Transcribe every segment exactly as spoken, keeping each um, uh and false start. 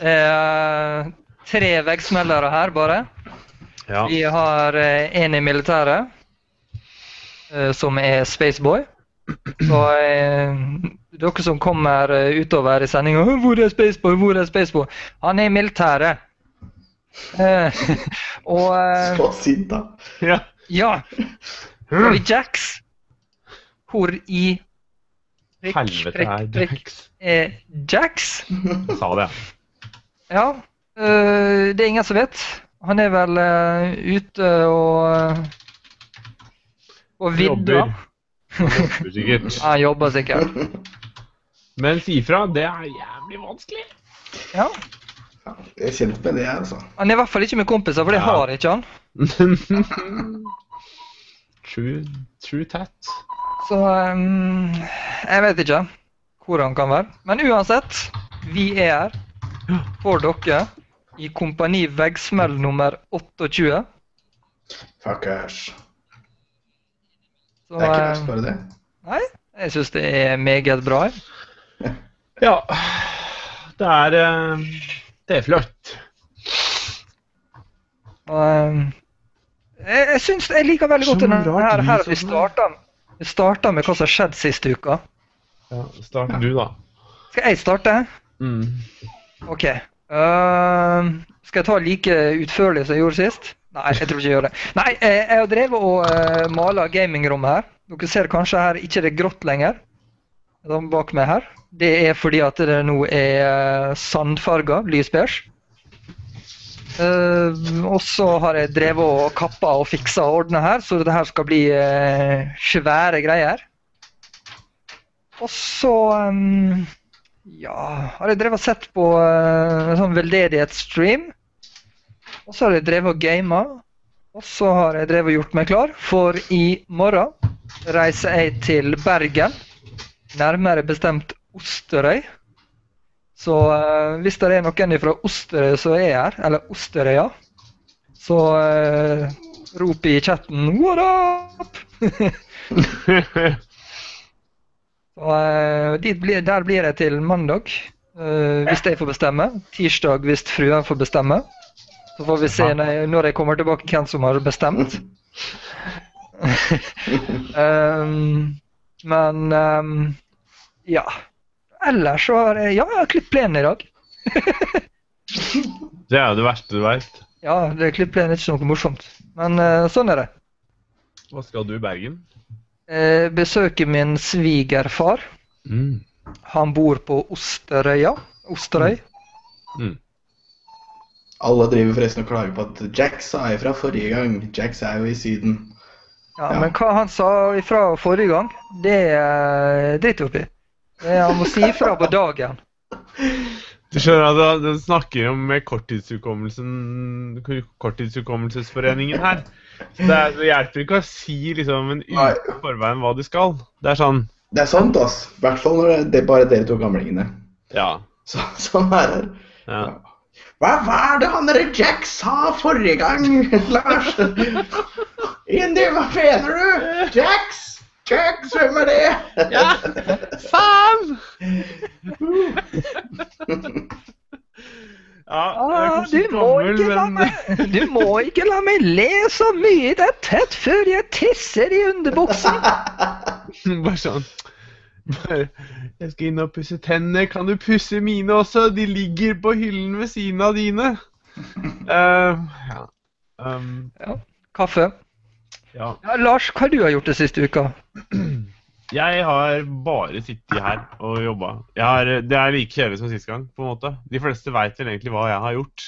Eh, tre veggsmellere her bare. Ja. Vi har eh, en i militæret, eh, som er Spaceboy. Så eh, dere som kommer utover i sendingen, hvor er Spaceboy, hvor er Spaceboy? Han er i militæret. Eh, og... Eh, så sint da. Ja. Ja. Og i Jacks. Hvor i... Prikk, helvete her, Jacks. Eh, Jacks? Sa det. Ja, øh, det er ingen som vet. Han er vel øh, ute og, og vidda. Han jobber sikkert. Ja, han jobber sikkert. Men sifra, det er jævlig vanskelig. Ja. Ja, jeg er kjent med det her, altså. Han er i hvert fall ikke med kompiser, for det ja. Har ikke han. True, true tat. Så um, jeg vet ikke hvor han kan være. Men uansett, vi er her for dere i kompani Veggsmell nummer tjueåtte. Fuckers. Så, det er ikke verst bare det. Nei, jeg synes det er meget bra. Ja, det er, det er flott. Um, jeg, jeg synes jeg liker veldig godt denne her, her vi starter. Vi starter med hva som har skjedd siste uka. Ja, start du da. Skal jeg starte? Mm. Ok. Uh, skal jeg ta like utførlig som jeg gjorde sist? Nei, jeg tror ikke jeg gjør det. Nei, jeg har drevet og uh, malet gamingrommet her. Dere ser kanskje her ikke det er grått lenger. Den bak meg her. Det er fordi at det nå er sandfarget, lysbeige. Uh, og så har jeg drevet og kappa og fiksa og ordnet her, så dette her skal bli uh, svære greier. Og så um, ja, har jeg drevet og sett på uh, en sånn veldedighetsstream. Og så har jeg drevet og gama. Og så har jeg drevet og gjort meg klar, for i morgen reiser jeg til Bergen, nærmere bestemt Osterøy. Så uh, hvis det er noen fra Osterøya som er her, eller Osterøya, så uh, rop i chatten «What up?» Så, uh, blir, der blir jeg til mandag, uh, hvis jeg får bestemme. Tirsdag hvis fruen får bestemme. Så får vi se når jeg, når jeg kommer tilbake hvem som har bestemt. um, men um, ja... Ellers så har jeg... Ja, jeg har klippet plenen i dag. Det er jo det verste du vet. Ja, klippet plenen er ikke noe morsomt. Men uh, sånn er det. Hva skal du i Bergen? Uh, besøke min svigerfar. Mm. Han bor på Osterøya. Osterøy. Mm. Mm. Alle driver forresten og klager på at Jacks sa ifra forrige gang. Jacks er jo i Syden. Ja, ja, men hva han sa ifra forrige gang, det er dritt oppi. Jeg må si fra på dagen. Du skjønner at du snakker om korttidshukommelsesforeningen her. Så det, er, det hjelper ikke å si liksom, en uke forveien hva du skal. Det er sånn. Det er sant, ass. I hvert fall når det er bare dere to gamlingene. Ja. Så, sånn er det. Ja. Hva var det han der Jack sa forrige gang, Lars? Indy, hva mener du? Jacks! Jack, hvem er det? Ja, faen! Ja, ah, du, må gammel, men... meg, du må ikke la meg le så mye det er tett før jeg tisser i underbuksen. Bare sånn. Bare, jeg skal inn og pusse tennene. Kan du pusse mine også? De ligger på hyllen ved siden av dine. Uh, ja. Um. Ja, kaffe. Ja. Ja, Lars, hva har du gjort det siste uka? Jeg har bare sittet her og jobbet. Jeg har, det er like kjedelig som siste gang, på en måte. De fleste vet vel egentlig hva jeg har gjort.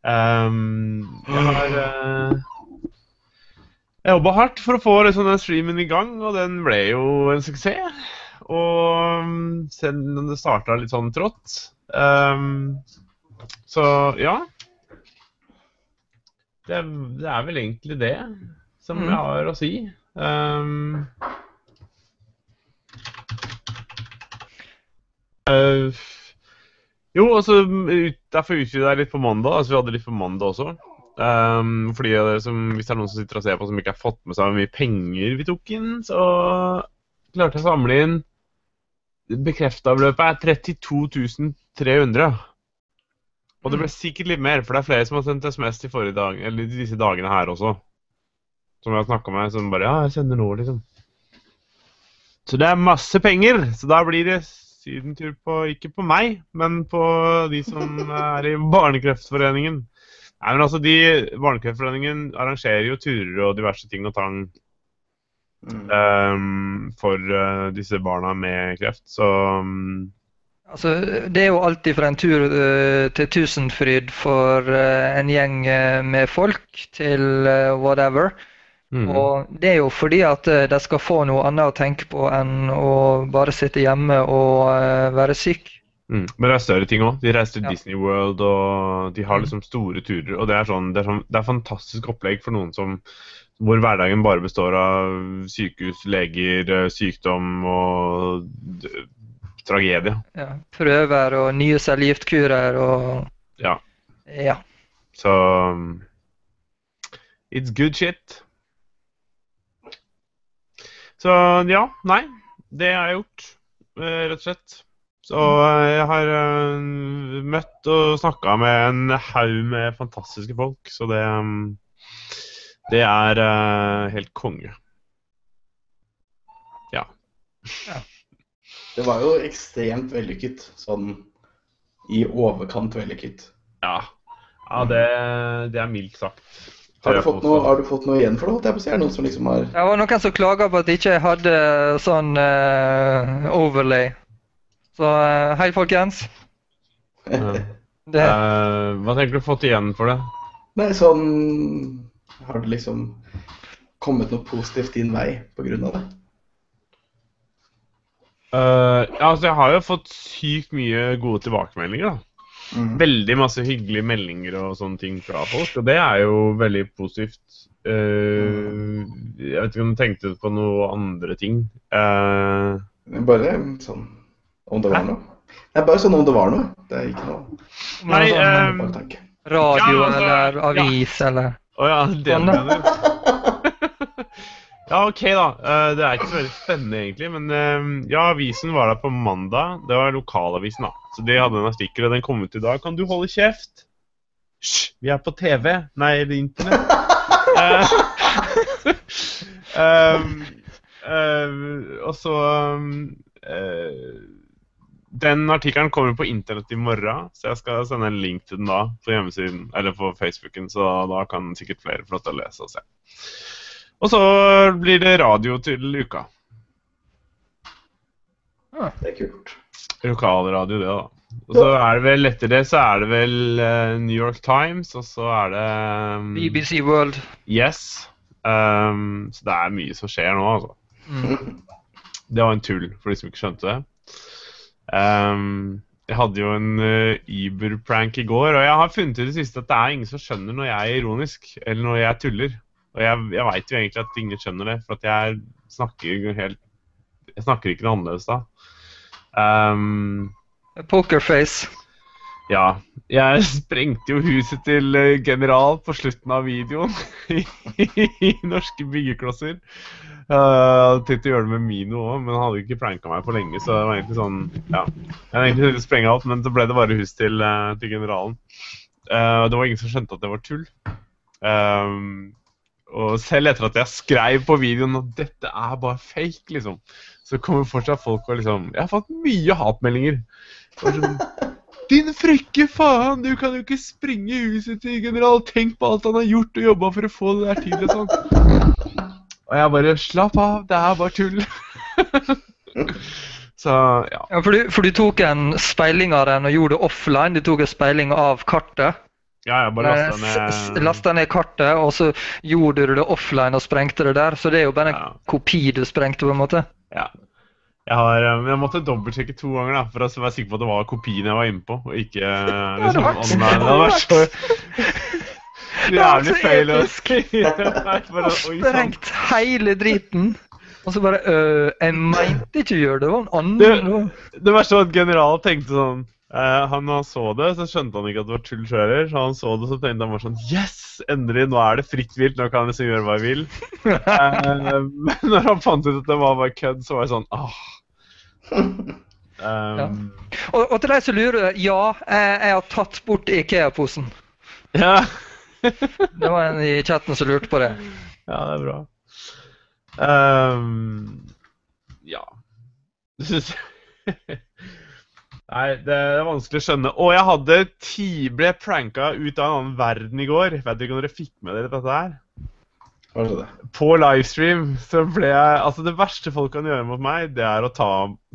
Um, jeg har uh, jeg jobbet hardt for å få liksom, den streamen i gang, og den ble jo en suksess. Og selv om det startet litt sånn trått. Um, så ja, det, det er vel egentlig det. Som jeg har å si. Um, uh, jo, altså, ut, derfor utvidet jeg litt på mandag. Altså, vi hadde litt på mandag også. Um, fordi det, som, hvis det er noen som sitter og ser på som ikke har fått med seg hvor mye penger vi tok inn, så klarte jeg å samle inn. Bekreftavløpet er trettito tusen tre hundre. Og det ble sikkert litt mer, for det er flere som har sendt S M S i forrige dag, eller disse dagene her også. Som jeg har snakket med, som bare, ja, jeg sender noe, liksom. Så det er masse penger, så da blir det sydentur på, ikke på meg, men på de som er i Barnekreftforeningen. Nei, men altså, de, Barnekreftforeningen arrangerer jo turer og diverse ting og tang mm. um, for uh, disse barna med kreft, så... Um, altså, det er jo alltid fra en tur uh, til Tusenfryd for uh, en gjeng uh, med folk til uh, whatever. Mm. Og det er jo fordi at uh, de skal få noe annet å tenke på enn å bare sitte hjemme og uh, være syk. Mm. Men det er større ting også. De reiser til ja. Disney World, og de har liksom store turer. Og det er sånn, det er sånn, det er fantastisk opplegg for noen som, hvor hverdagen bare består av sykehus, leger, sykdom og... tragedie. Ja, prøver og nye cellegiftkurer og... Ja. Ja. Så... It's good shit. Så ja, nei. Det har jeg gjort, rett og slett. Så jeg har uh, møtt og snakket med en haug med fantastiske folk, så det... Det er uh, helt konge. Ja. Ja. Det var jo ekstremt vellykket, sånn i overkant vellykket. Ja, ja det, det er mildt sagt. Har du, fått noe, har du fått noe igjen for det, holdt jeg på å si? Er det noen som liksom har... Det var noen som klaget på at de ikke hadde sånn uh, overlay. Så uh, hei folkens. Ja. Det. Uh, hva tenker du fått igjen for det? Nei, sånn har det liksom kommet noe positivt din vei på grunn av det. Uh, ja, altså jeg har jo fått sykt mye gode tilbakemeldinger da. Mm. Veldig masse hyggelige meldinger og sånne ting fra folk, og det er jo veldig positivt. uh, Jeg vet ikke om du tenkte på noe andre ting. uh, Bare sånn om det var hæ? Noe. Nei, bare sånn om det var noe. Det er ikke noe. Nei, um, radio ja, altså, eller avis ja. Eller oh, ja, det mener du. Ja, ok da. Det er ikke så veldig spennende egentlig, men ja, avisen var der på mandag. Det var lokalavisen da. Så de hadde en artikkel, og den kom ut i dag. Kan du holde kjeft? Hysj, vi er på T V. Nei, det er internett. uh, uh, uh, og så... Uh, den artikkelen kommer på internett i morgen, så jeg skal sende en link til den da, på hjemmesiden, eller på Facebooken, så da kan sikkert flere få lov til å lese og se. Og så blir det radio til uka. Ah, det er kult. Lokalradio det da. Og så er det vel etter det så er det vel uh, New York Times, og så er det... Um, B B C World. Yes. Um, så det er mye som skjer nå, altså. Mm. Det var en tull, for de som ikke skjønte det. Um, jeg hadde jo en uh, Uber-prank i går, og jeg har funnet til det siste at det er ingen som skjønner når jeg er ironisk, eller når jeg tuller. Og jeg, jeg vet jo egentlig at ingen skjønner det, for at jeg snakker helt... Jeg snakker ikke noe annerledes da. Um, Pokerface. Ja, jeg sprengte jo huset til general på slutten av videoen i, i, i norske byggeklosser. Uh, til å gjøre det med Mino også, men han hadde ikke pranket meg for lenge, så det var egentlig sånn, ja. Jeg hadde egentlig til å sprenge alt, men så ble det bare hus til, uh, til generalen. Uh, det var ingen som skjønte at det var tull. Um... Og selv etter at jeg skrev på videoen at dette er bare fake, liksom, så kommer fortsatt folk og liksom, jeg har fått mye hatmeldinger. Sånn, din frekke faen, du kan jo ikke springe i huset til general, tenk på alt han har gjort og jobbet for å få det der tid og sånn. Og jeg bare, slapp av, det er bare tull. Så, ja. Ja, for, du, for du tok en speiling av den og gjorde det offline, du tok en speiling av kartet. Ja, jeg bare lastet ned... Lastet ned kartet, og så gjorde du det offline og sprengte det der, så det er jo bare en ja. Kopi du sprengte på en måte. Ja, jeg, har, jeg måtte dobbeltsjekke to ganger da, for å være sikker på at det var kopien jeg var inne på, og ikke liksom online. Det hadde vært så jævlig feil. Og sprengt hele driten. Og så bare, øh, jeg mente ikke å gjøre det, det var en annen. Det, det verste var at generalen tenkte sånn, Uh, han så det, så skjønte han ikke at det var tull kjører. Så han så det, så tenkte han bare sånn, yes, endelig, nå er det fritt vilt, nå kan jeg liksom gjøre hva jeg vil. uh, Men når han fant ut at det var bare kødd, så var jeg sånn, ah Um, ja. og, og til deg så lurer du, ja, jeg, jeg har tatt bort IKEA-posen. Ja. Det var en i chatten som lurte på det. Ja, det er bra. Um, ja. Nei, det er vanskelig å skjønne. Og jeg hadde ti ble pranka ut av en annen verden i går. Vet du ikke om dere fikk med dere dette her? Hva er det? På livestream så ble jeg... Altså, det verste folk kan gjøre mot meg, det er å ta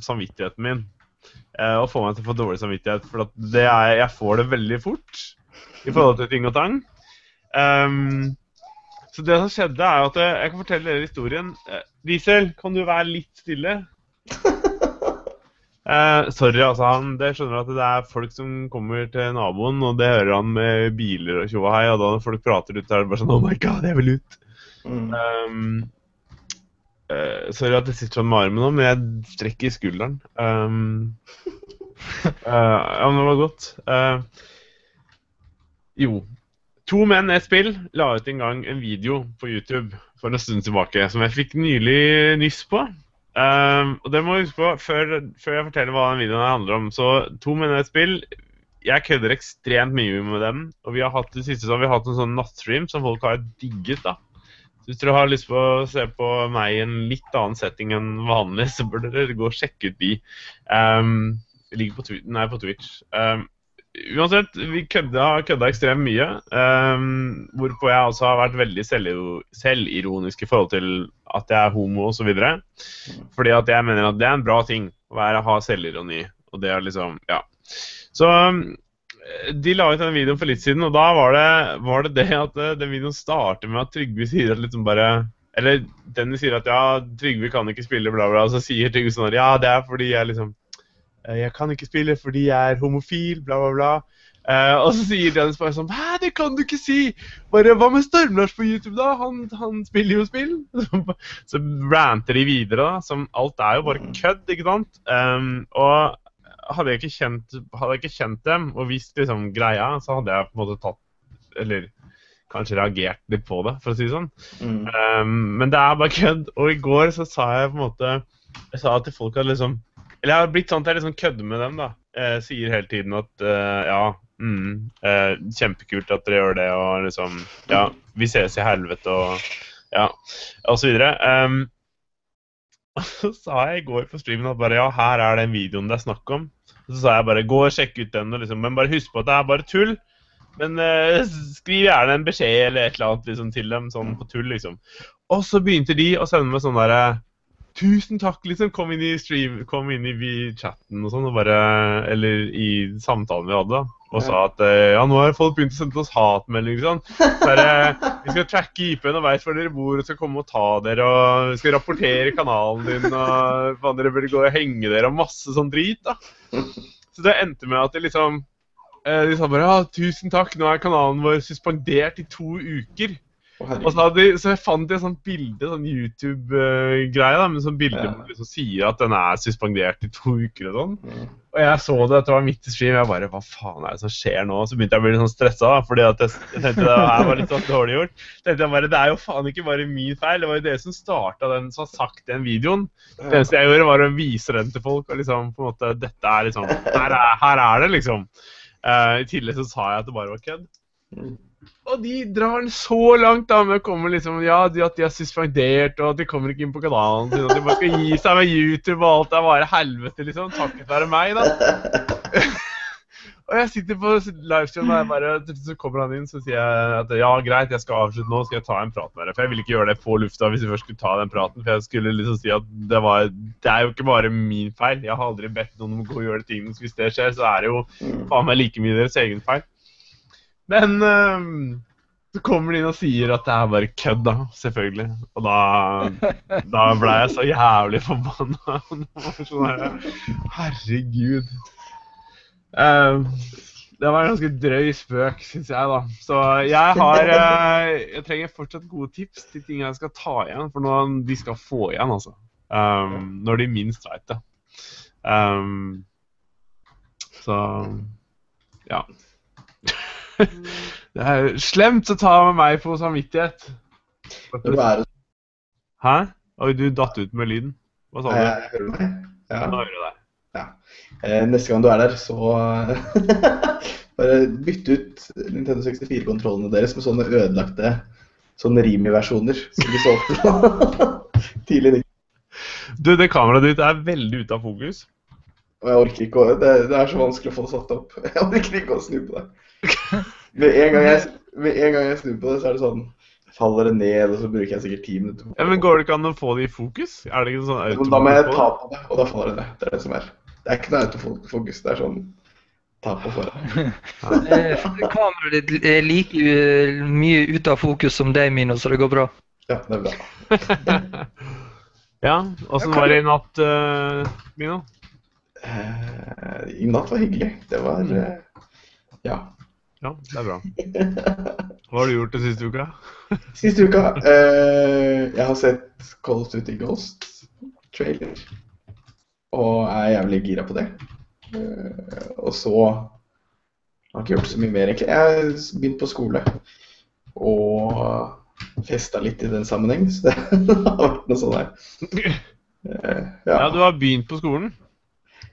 samvittigheten min. Eh, og få meg til å få dårlig samvittighet, for at det er, jeg får det veldig fort i forhold til ting og tang. Um, så det som skjedde er at jeg, jeg kan fortelle dere historien. Diesel, kan du være litt stille? Eh, sorry, altså han, det skjønner at det er folk som kommer til naboen, og det hører han med biler og tjoa hei, og da når folk prater ut, så er det bare sånn, oh my god, jeg vil ut. Mm. Um, eh, sorry at jeg sitter sånn med armen nå, men jeg strekker i skulderen. Um, uh, ja, men det var godt. Uh, jo, to menn i et spill la ut en gang en video på YouTube for en stund tilbake, som jeg fikk nylig nyss på. Um, og det må jeg huske på, før, før jeg forteller hva den videoen handler om. Så to menn i et spill, jeg kødder ekstremt mye med dem. Og vi har hatt det siste, så har vi hatt en sånn nattstream som folk har digget da. Så hvis dere har lyst på å se på meg i en litt annen setting enn vanlig, så bør dere gå og sjekke ut de. um, Jeg ligger på, twi nei, på Twitch. um, Uansett, vi kødda, kødda ekstremt mye. um, Hvorpå jeg altså har vært veldig selvironisk i forhold til at jeg er homo og så videre. Fordi at jeg mener at det er en bra ting å være å ha selvironi. Og det er liksom, ja. Så de la ut den videoen for litt siden, og da var det var det, det at den videoen starter med at Trygby sier at liksom bare... Eller Dennis sier at ja, Trygby kan ikke spille, bla bla, og så sier Trygby sånn at ja, det er fordi jeg liksom... Jeg kan ikke spille fordi jeg er homofil, bla bla bla. Uh, og så sier Dennis bare sånn, hæ, det kan du ikke si! Bare, hva med Storm-Lars på YouTube da? Han, han spiller jo spill. Så ranter de videre da, som alt er jo bare kødd, ikke sant? Um, og hadde jeg, ikke kjent, hadde jeg ikke kjent dem og vist liksom greia, så hadde jeg på en måte tatt, eller kanskje reagert litt på det, for å si det sånn. Mm. Um, men det er bare kødd, og i går så sa jeg på en måte, jeg sa til folk at liksom, eller jeg har blitt sånn at jeg liksom kødde med dem da, jeg sier hele tiden at uh, ja, Mm, eh, kjempekult at dere gjør det og liksom, ja, vi ses i helvete og, ja, og så videre. um, Og så sa jeg i går på streamen at bare, ja, her er den videoen det er snakk om. Og så sa jeg bare, gå og sjekk ut den og liksom, men bare husk på at det er bare tull. Men eh, skriv gjerne en beskjed eller et eller annet liksom, til dem, sånn på tull liksom. Og så begynte de å sende meg sånn der, tusen takk liksom, kom inn i stream, kom inn i chatten og sånn, og bare, eller i samtalen vi hadde da, og sa at ja, nå har folk begynt å sende oss hatmeldinger sånn, så eh, vi skal tracke I P-en og vet hvor dere bor, og skal komme og ta dere, og vi skal rapportere kanalen din, og faen, dere burde gå og henge dere, og masse sånn drit da. Så det endte med at det liksom, eh, de sa bare, ja, tusen takk, nå er kanalen vår suspendert i to uker. Og så, hadde, så jeg fant jeg sånn bilde, sånn YouTube-greie da, men sånn bilde som liksom sier at den er suspendert i to uker og sånn. Mm. Og jeg så det, det var midt i stream, jeg bare, hva faen er det som skjer nå? Så begynte jeg å bli litt sånn stresset da, fordi at jeg, jeg tenkte det her var litt sånn dårlig gjort. Tenkte jeg bare, det er jo faen ikke bare min feil, det var jo dere som startet den, som har sagt den videoen. Det eneste jeg gjorde var å vise den til folk, og liksom på en måte, dette er liksom, her er, her er det liksom. Uh, I tillegg så sa jeg at det bare var kødd. Mm. Og de drar så langt da med å komme liksom, ja, de, at de er suspendert, og at de kommer ikke inn på kanalen sin, at de bare skal gi seg med YouTube, og alt er bare helvete liksom, takket være meg da. Og jeg sitter på livestreamen, og jeg bare, så kommer han inn, så sier jeg at ja, greit, jeg skal avslutte nå, skal jeg ta en prat med deg, for jeg ville ikke gjøre det på lufta hvis jeg først skulle ta den praten, for jeg skulle liksom si at det var, det er jo ikke bare min feil, jeg har aldri bedt noen om å gå og gjøre ting, hvis det skjer, så er det jo faen meg like mye deres egen feil. Men um, så kommer de inn og sier at det er bare kødd da, selvfølgelig. Og da, da ble jeg så jævlig forbanna. Sånn, herregud. Um, det var en ganske drøy spøk, synes jeg da. Så jeg har, jeg trenger fortsatt gode tips til ting jeg skal ta igjen, for nå de skal få igjen altså. Um, når de minst vet det. Um, så, ja. Det er slemt å ta med meg på samvittighet. Hæ? Oi, du datt ut med lyden. Hva sa du? Jeg hører meg. Ja. Nå hører du deg. Ja. eh, neste gang du er der, så bare bytte ut Nintendo sekstifire-kontrollene deres med sånne ødelagte sånne Rimi-versjoner som vi så tidlig. Du, det kameraet ditt er veldig ute av fokus. Og jeg orker ikke å, det, det er så vanskelig å få satt opp. Jeg orker ikke å snu på det. Med en gang jeg, med en gang jeg snur på det, så er det sånn faller det ned, og så bruker jeg sikkert ti minutter. Ja, men går det ikke an å få det i fokus? Er det ikke sånn autofokus? Da må jeg ta på det, og da faller det ned. Det er det som er. Det er ikke noe autofokus, det er sånn ta på for det. Kameraet ditt er like mye ute av fokus som deg, Mino, så det går bra. Ja, det er bra. Ja, og så var det i natt, uh, Mino? Uh, I natt var hyggelig. Det var, uh, ja. Ja, det er bra. Hva har du gjort det siste uka? Siste uka? Eh, jeg har sett Call of Duty Ghost trailer, og er jævlig gira på det. Eh, og så har jeg ikke gjort så mye mer, egentlig. Jeg har begynt på skole, og festet litt i den sammenheng, så det har vært noe sånn der. Eh, ja. Ja, du har begynt på skolen?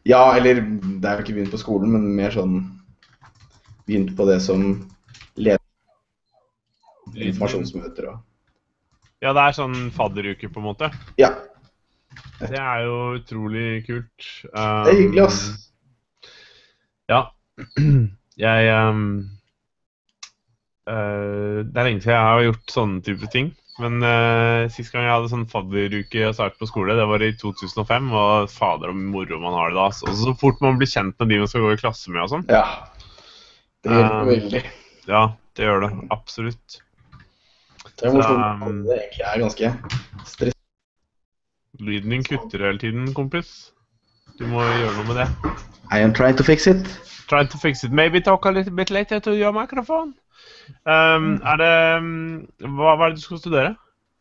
Ja, eller det er jo ikke begynt på skolen, men mer sånn begynt på det som leder informasjonsmøter. Og... Ja, det er sånn fadderuke på en måte. Ja. Det er jo utrolig kult. Um, det er hyggelig, ass. Ja. Jeg, um, uh, det er lenge siden jeg har gjort sånne type ting. Men uh, sist gang jeg hadde sånn fadderuke og start på skole, det var i to tusen og fem. Og fader og moro man har det da. Og så fort man blir kjent med de man skal gå i klasse med og sånn. Ja. Det gjør det veldig. Ja, det gjør det. Absolutt. Det er morsomt. Um, det egentlig er ganske stress. Lyden din kutter hele tiden, kompis. Du må gjøre noe med det. I am trying to fix it. Trying to fix it. Maybe talk a little bit later to your microphone. Um, er det... Hva, hva er det du skal studere?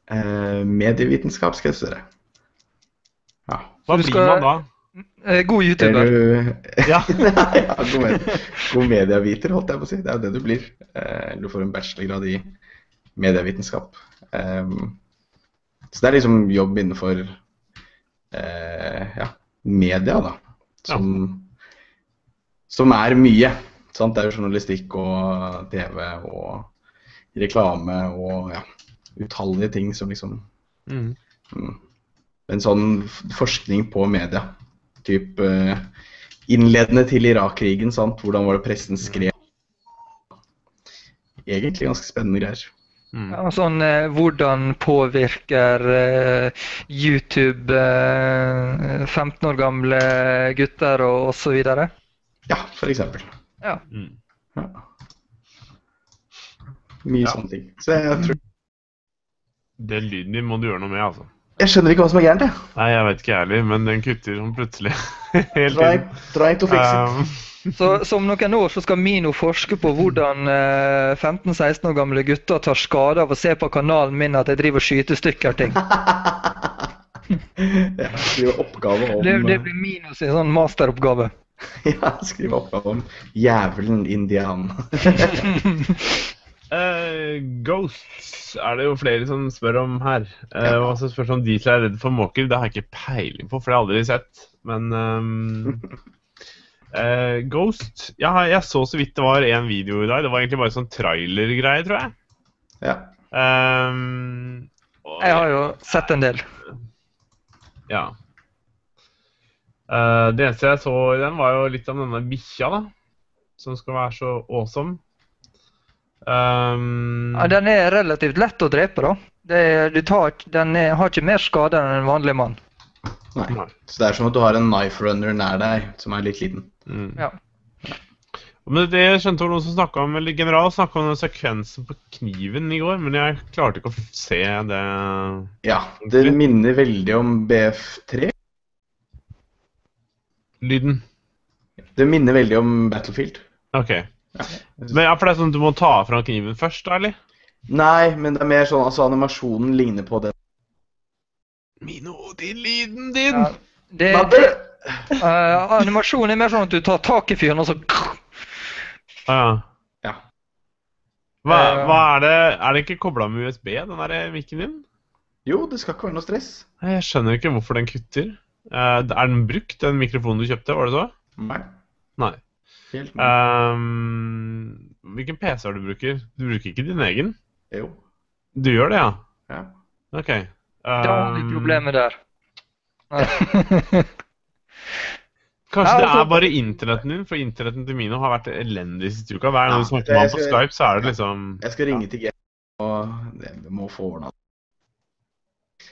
Uh, medievitenskap skal jeg studere. Ja. Hva blir man da? God YouTuber. Du... Ja. Nei, ja, god, med... god medieviter, holdt jeg på å si. Det er jo det du blir. Du får en bachelorgrad i medievitenskap. Um, så det er liksom jobb innenfor uh, ja, media, da. Som, ja. Som er mye. Sant? Det er jo journalistikk og T V og reklame og ja, utallige ting som liksom... Mm. Mm, en sånn forskning på media. Typ innledende til Irak-krigen, sant? Hvordan var det pressen skrev? Egentlig ganske spennende greier. Mm. Ja, sånn, hvordan påvirker uh, YouTube uh, femten år gamle gutter og, og så videre? Ja, for eksempel. Ja. Mm. Ja. Mye ja. Sånne ting. Så jeg tror... Den lyden din må du gjøre noe med, altså. Jeg skjønner ikke hva som er gærent, jeg. Nei, jeg vet ikke ærlig, men den kutter sånn plutselig. Trying, trying to fix it. Så om noen år så skal Mino forske på hvordan eh, femten-seksten år gamle gutter tar skade av å se på kanalen min at jeg driver og skyter stykker ting. Ja, skrive oppgave om... Det, det blir Mino sin sånn masteroppgave. Ja, skrive oppgave om jævelen indian. Uh, Ghosts er det jo flere som spør om her. uh, Og så spørs om de som er redde for måker. Det har jeg ikke peiling på, for det har jeg aldri sett. Men um, uh, Ghost ja, jeg så så vidt det var en video i dag. Det var egentlig bare sånn trailer-greie, tror jeg. Ja. um, og, Jeg har jo sett en del. Ja. uh, Det eneste jeg så i den var jo litt av denne bikkja da, som skal være så awesome. Um, ja, den er relativt lett å drepe da. Det, du tar, den er, har ikke mer skade enn en vanlig mann. Nei, så det er som at du har en knife runner nær deg som er litt liten. Mm. Ja. Men det skjønte noen som snakket om, eller general snakket om den sekvensen på kniven i går, men jeg klarte ikke å se det. Ja, det minner veldig om B F tre. Lyden. Det minner veldig om Battlefield. Ok. Ja. Men ja, for det er sånn at du må ta fra kniven først, da, eller? Nei, men det er mer sånn, altså animasjonen ligner på den. Mino, din lyden din! Ja, det, det, uh, animasjonen er mer sånn at du tar tak i fyren, og så... Ja. Ja. Hva, hva er det? Er det ikke koblet med U S B, den der mikken din? Jo, det skal ikke være noe stress. Jeg skjønner ikke hvorfor den kutter. Uh, er den brukt, den mikrofonen du kjøpte, var det så? Nei. Nei. Helt um, hvilken P C har du bruker? Du bruker ikke din egen? Jo. Du gjør det, ja? Ja. Ok. Um, det var litt problemer der. Kanskje ja, altså, det er bare internetten din, for internetten til Mino har vært elendig siste uka. Hver gang du snakker med han på Skype, så er det liksom... Jeg skal ringe til G og vi må få ordnet.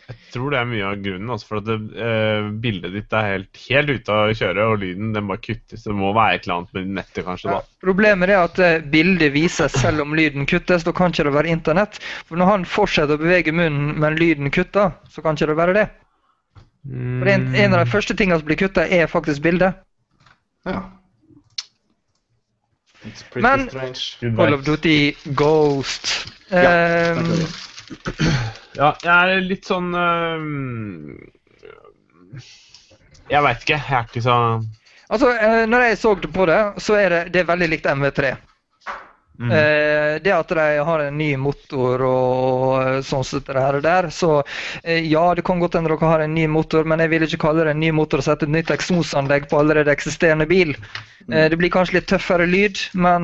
Jeg tror det er mye av grunnen, altså, for at det, eh, bildet ditt er helt, helt ute av kjøret, og lyden den bare kuttes, så det må være et eller annet med nettet kanskje da. Ja, problemet er at eh, bildet vises selv om lyden kuttes, da kan ikke det være internett. For når han fortsetter å bevege munnen, men lyden kutter, så kan ikke det være det. Mm. For en, en av de første tingene som blir kuttet er faktisk bildet. Ja. It's pretty men, strange. Men, Call of Duty Ghost. Ja, um, takk for det. Ja, jeg er litt sånn øh, jeg vet ikke, jeg er ikke så altså, når jeg så det på det, så er det, det er veldig likt M V tre. Mm. Det at de har en ny motor og sånn sett det her og der, så ja, det kan godt hende dere har en ny motor, men jeg vil ikke kalle det en ny motor og sette et nytt eksosanlegg på allerede eksisterende bil. Mm. Det blir kanskje litt tøffere lyd, men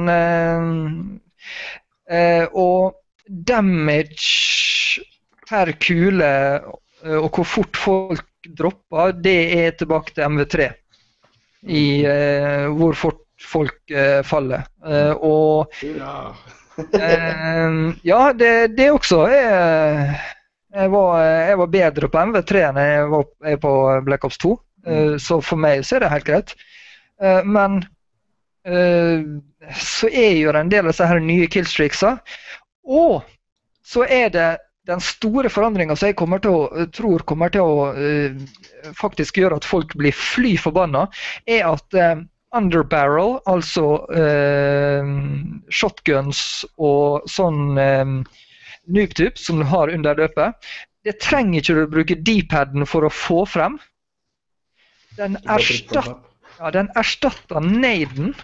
øh, og damage per kule og hvor fort folk dropper, det er tilbake til M V tre i eh, hvor fort folk eh, faller eh, og eh, ja, det, det også jeg, jeg, var, jeg var bedre på M V tre enn jeg var jeg på Black Ops to, eh, så for meg så er det helt greit, eh, men eh, så er jo det en del av disse her nye killstreaksa. Og så er det den store forandringen som jeg kommer til å, tror kommer til å uh, faktisk gjøre at folk blir fly forbanna, er at uh, underbarrel, altså uh, shotguns og sånn um, noob-typ som du har under løpet, det trenger ikke du å bruke D-padden for å få frem. Den erstatter, ja, den erstatter naden,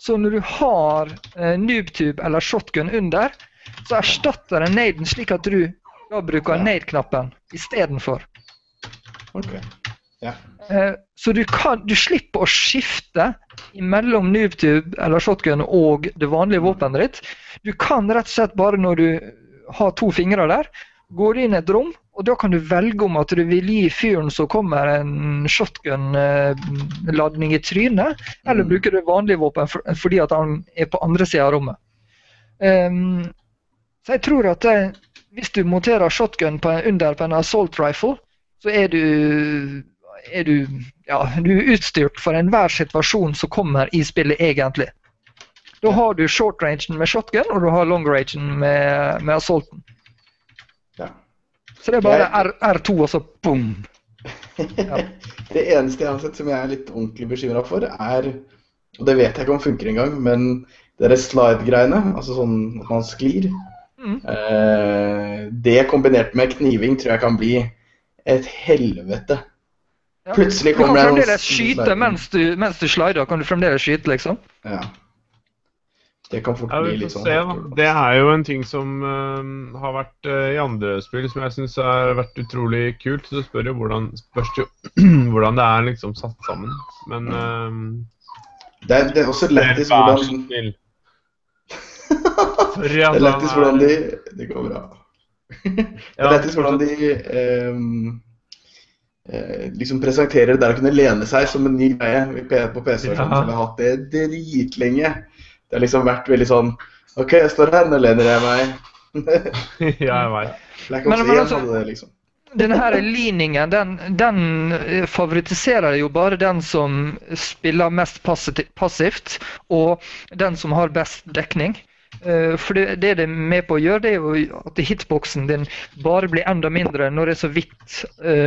så når du har uh, noob-typ eller shotgun under, så erstatter den naden slik at du da bruker ja. Nade-knappen i stedet for. Okay. Ja. Så du, kan, du slipper å skifte mellom noob-tube eller shotgun og det vanlige våpenet ditt. Du kan rett og slett bare når du har to fingre der, går du inn i et rom, og da kan du velge om at du vil gi fyren som kommer en shotgun-ladning i trynet, eller bruker du vanlige våpen for, fordi at han er på andre siden av rommet. Um, så jeg tror at det, hvis du monterer shotgun på, under på en assault rifle, så er du, er du, ja, du er utstyrt for enhver situasjon som kommer i spillet egentlig. Da har du short rangen med shotgun, og du har long rangen med, med assaulten. Ja. Så det er bare jeg... R to og så boom. Ja. Det eneste jeg har sett som jeg er litt ordentlig bekymret for er, og det vet jeg ikke om funker engang, men det er slide-greiene, altså sånn at man sklir. Mm. Eh, det kombinert med kniving tror jeg kan bli et helvete. Ja, plutselig kommer det... Du kan fremdeles skyte mens du, mens du slider, kan du fremdeles skyte liksom? Ja. Det kan fort bli litt sånn. Se, det er jo en ting som uh, har vært uh, i andre spill som jeg synes har vært utrolig kult, så spør jo hvordan, spørs jo hvordan det er liksom satt sammen. Men... Uh, det, er, det er også lettest hvordan... Det er lettest hvordan de... Det går bra. Det er lettest hvordan de um, liksom presenterer det der å kunne lene seg som en ny greie på P C-versjonen som jeg har hatt det dritlenge. Det har liksom vært veldig sånn, ok, jeg står her, nå lener jeg meg. Ja, jeg vet. Black Ops én hadde det liksom. Denne her leaningen, den, den favoritiserer jo bare den som spiller mest passivt, og den som har best dekning. For det det er med på å gjøre, det er jo at hitboxen din bare blir enda mindre når det er så vidt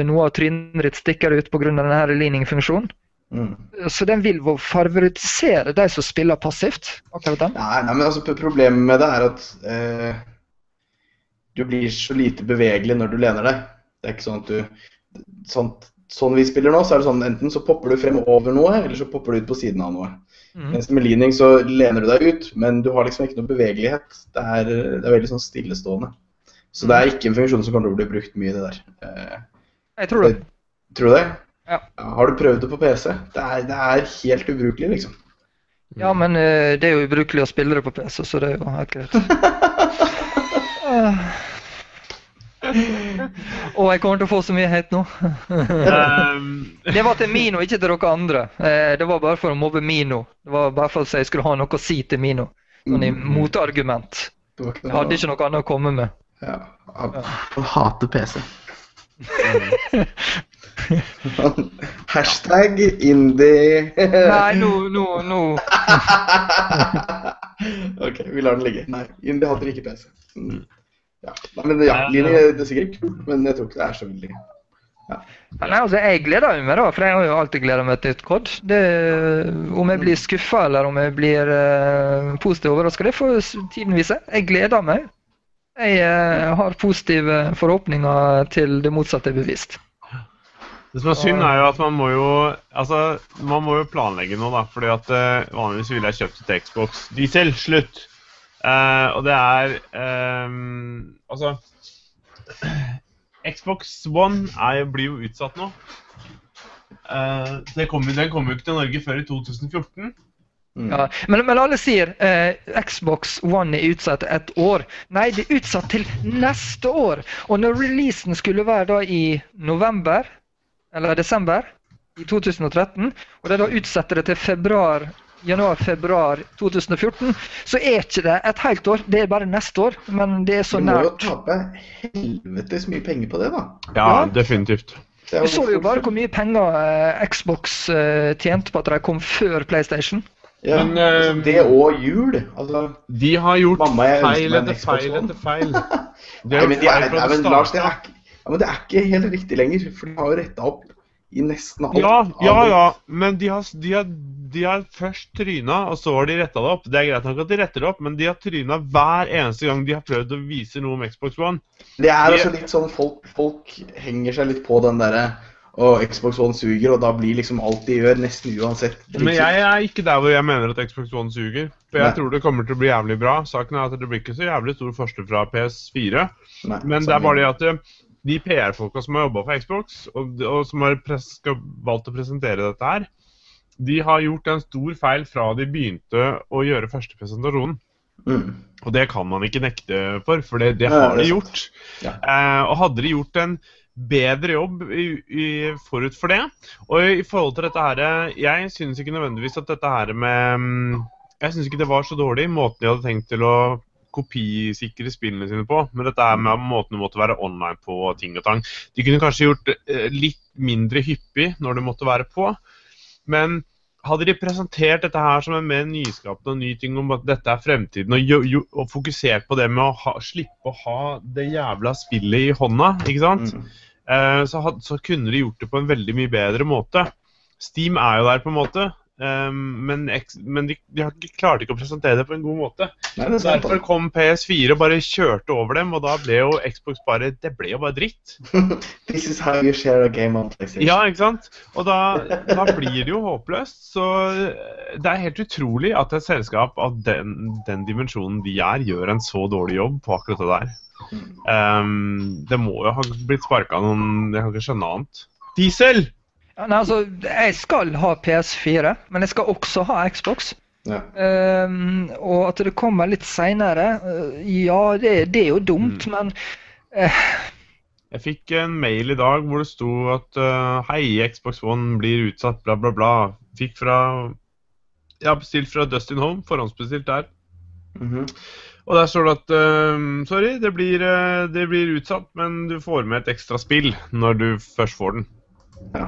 noe av trynet ditt stikker ut på grunn av denne leaning-funksjonen. Mm. Så den vil favoritisere de som spiller passivt, akkurat den. Nei, nei, men altså problemet med det er at eh, du blir så lite bevegelig når du lener deg. Det er ikke sånn at du... Sånn, sånn vi spiller nå, så er det sånn enten så popper du frem over noe, eller så popper du ut på siden av noe. Mm. Mens med leaning så lener du deg ut, men du har liksom ikke noe bevegelighet. Det er, det er veldig sånn stillestående. Så det er ikke en funksjon som kommer til å bli brukt mye, det der. Eh, jeg tror det. Tror du det? Ja. Har du prøvd det på P C? Det er, det er helt ubrukelig, liksom. Ja, men uh, det er jo ubrukelig å spille det på P C, så det er jo helt greit. Og jeg kommer til å få så mye hate nå. Det var til Mino, ikke til dere andre. Uh, det var bare for å mobbe Mino. Det var bare for at jeg skulle ha noe å si til Mino. Sånn i motargument. Jeg hadde ikke noe annet å komme med. Ja, han, han hater P C. Hashtag indie. Nei, nå, nå, nå. Ok, vi lar den ligge. Nei, indie hater ikke P C. Mm. Ja. Nei, men ja, Line, det er sikkert kult, men jeg tror ikke det er så veldig. Ja. Nei, altså, jeg gleder meg da, for jeg har jo alltid gledet meg til et kod. Det, om jeg blir skuffet eller om jeg blir uh, positiv overrasket, det får tiden vise. Jeg gleder meg. Jeg uh, har positive forhåpninger til det motsatte bevisst. Det som er synd er jo at man må jo, altså, man må jo planlegge noe da, fordi at uh, vanligvis ville jeg kjøpt et Xbox. De selv, slutt! Uh, og det er, um, altså, Xbox One er, blir jo utsatt nå. Uh, det kom, den kom jo ikke til Norge før i to tusen fjorten. Mm. Ja, men, men alle sier eh, Xbox One er utsatt et år. Nei, det er utsatt til neste år. Og når releasen skulle være da i november, eller desember i to tusen tretten, og det da utsetter det til februar, januar-februar to tusen fjorten, så er ikke det et helt år, det er bare neste år, men det er så nært. Du må jo tape helvetes mye penger på det da. Ja, ja. Definitivt. Vi så jo bare hvor mye penger eh, Xbox eh, tjente på at de kom før PlayStation. Ja, men, uh, det og jul, altså... De har gjort mamma, feil etter feil etter feil. Nei, men, de er, nei, men Lars, det er, ikke, ja, men det er ikke helt riktig lenger, for de har jo rettet opp i nesten alt. Ja, ja, ja, men de har, de, har, de har først trynet, og så har de rettet det opp. Det er greit nok at de retter det opp, men de har trynet hver eneste gang de har prøvd å vise noe om Xbox One. Det er de, også litt sånn, folk, folk henger seg litt på den der... og Xbox One suger, og da blir liksom alt de gjør nesten uansett. Men jeg er ikke der hvor jeg mener at Xbox One suger, for jeg Nei. tror det kommer til å bli jævlig bra. Saken er at det blir ikke så jævlig stor forskjell fra P S fire, Nei, men det er bare det at de P R-folka som har jobbet for Xbox, og, og som har valgt å presentere dette her, de har gjort en stor feil fra de begynte å gjøre første presentasjonen. Mm. Og det kan man ikke nekte for, for det, det har Nei, det de gjort. Ja. Eh, og hadde de gjort en bedre jobb i, i forut for det, og i forhold til dette her, jeg synes ikke nødvendigvis at dette her med, jeg synes ikke det var så dårlig, måten de hadde tenkt til å kopisikre spillene sine på, men dette her med måten du måtte være online på og ting og tang, de kunne kanskje gjort eh, litt mindre hyppig når du måtte være på, men hadde de presentert dette her som en mer nyskapende og ny ting om at dette er fremtiden, og, jo, jo, og fokusert på det med å ha, slippe å ha det jævla spillet i hånda, ikke sant? Mm. Eh, så, had, så kunne de gjort det på en veldig mye bedre måte. Steam er jo der på en måte, eh, men, men de, de, de klarte ikke å presentere det på en god måte. Nei, det er sant. Derfor kom P S fire og bare kjørte over dem, og da ble jo Xbox bare, det ble jo bare dritt. This is how you share a game on PlayStation. Ja, ikke sant? Og da, da blir det jo håpløst, så det er helt utrolig at et selskap av den, den dimensjonen de er, gjør en så dårlig jobb på akkurat det der. Um, det må jo ha blitt sparket noen, jeg kan ikke skjønne annet. Diesel! Ja, nei, altså, jeg skal ha P S fire, men jeg skal også ha Xbox. Ja. Um, og at det kommer litt senere, uh, ja, det, det er jo dumt, mm. men... Uh, jeg fikk en mail i dag hvor det sto at uh, hei, Xbox One blir utsatt, bla bla bla. Fikk fra... Jeg har bestilt fra Dustin Home, forhåndsbestilt der. Mm-hmm. Og der står det at, uh, sorry, det blir, uh, det blir utsatt, men du får med et ekstra spill når du først får den. Ja.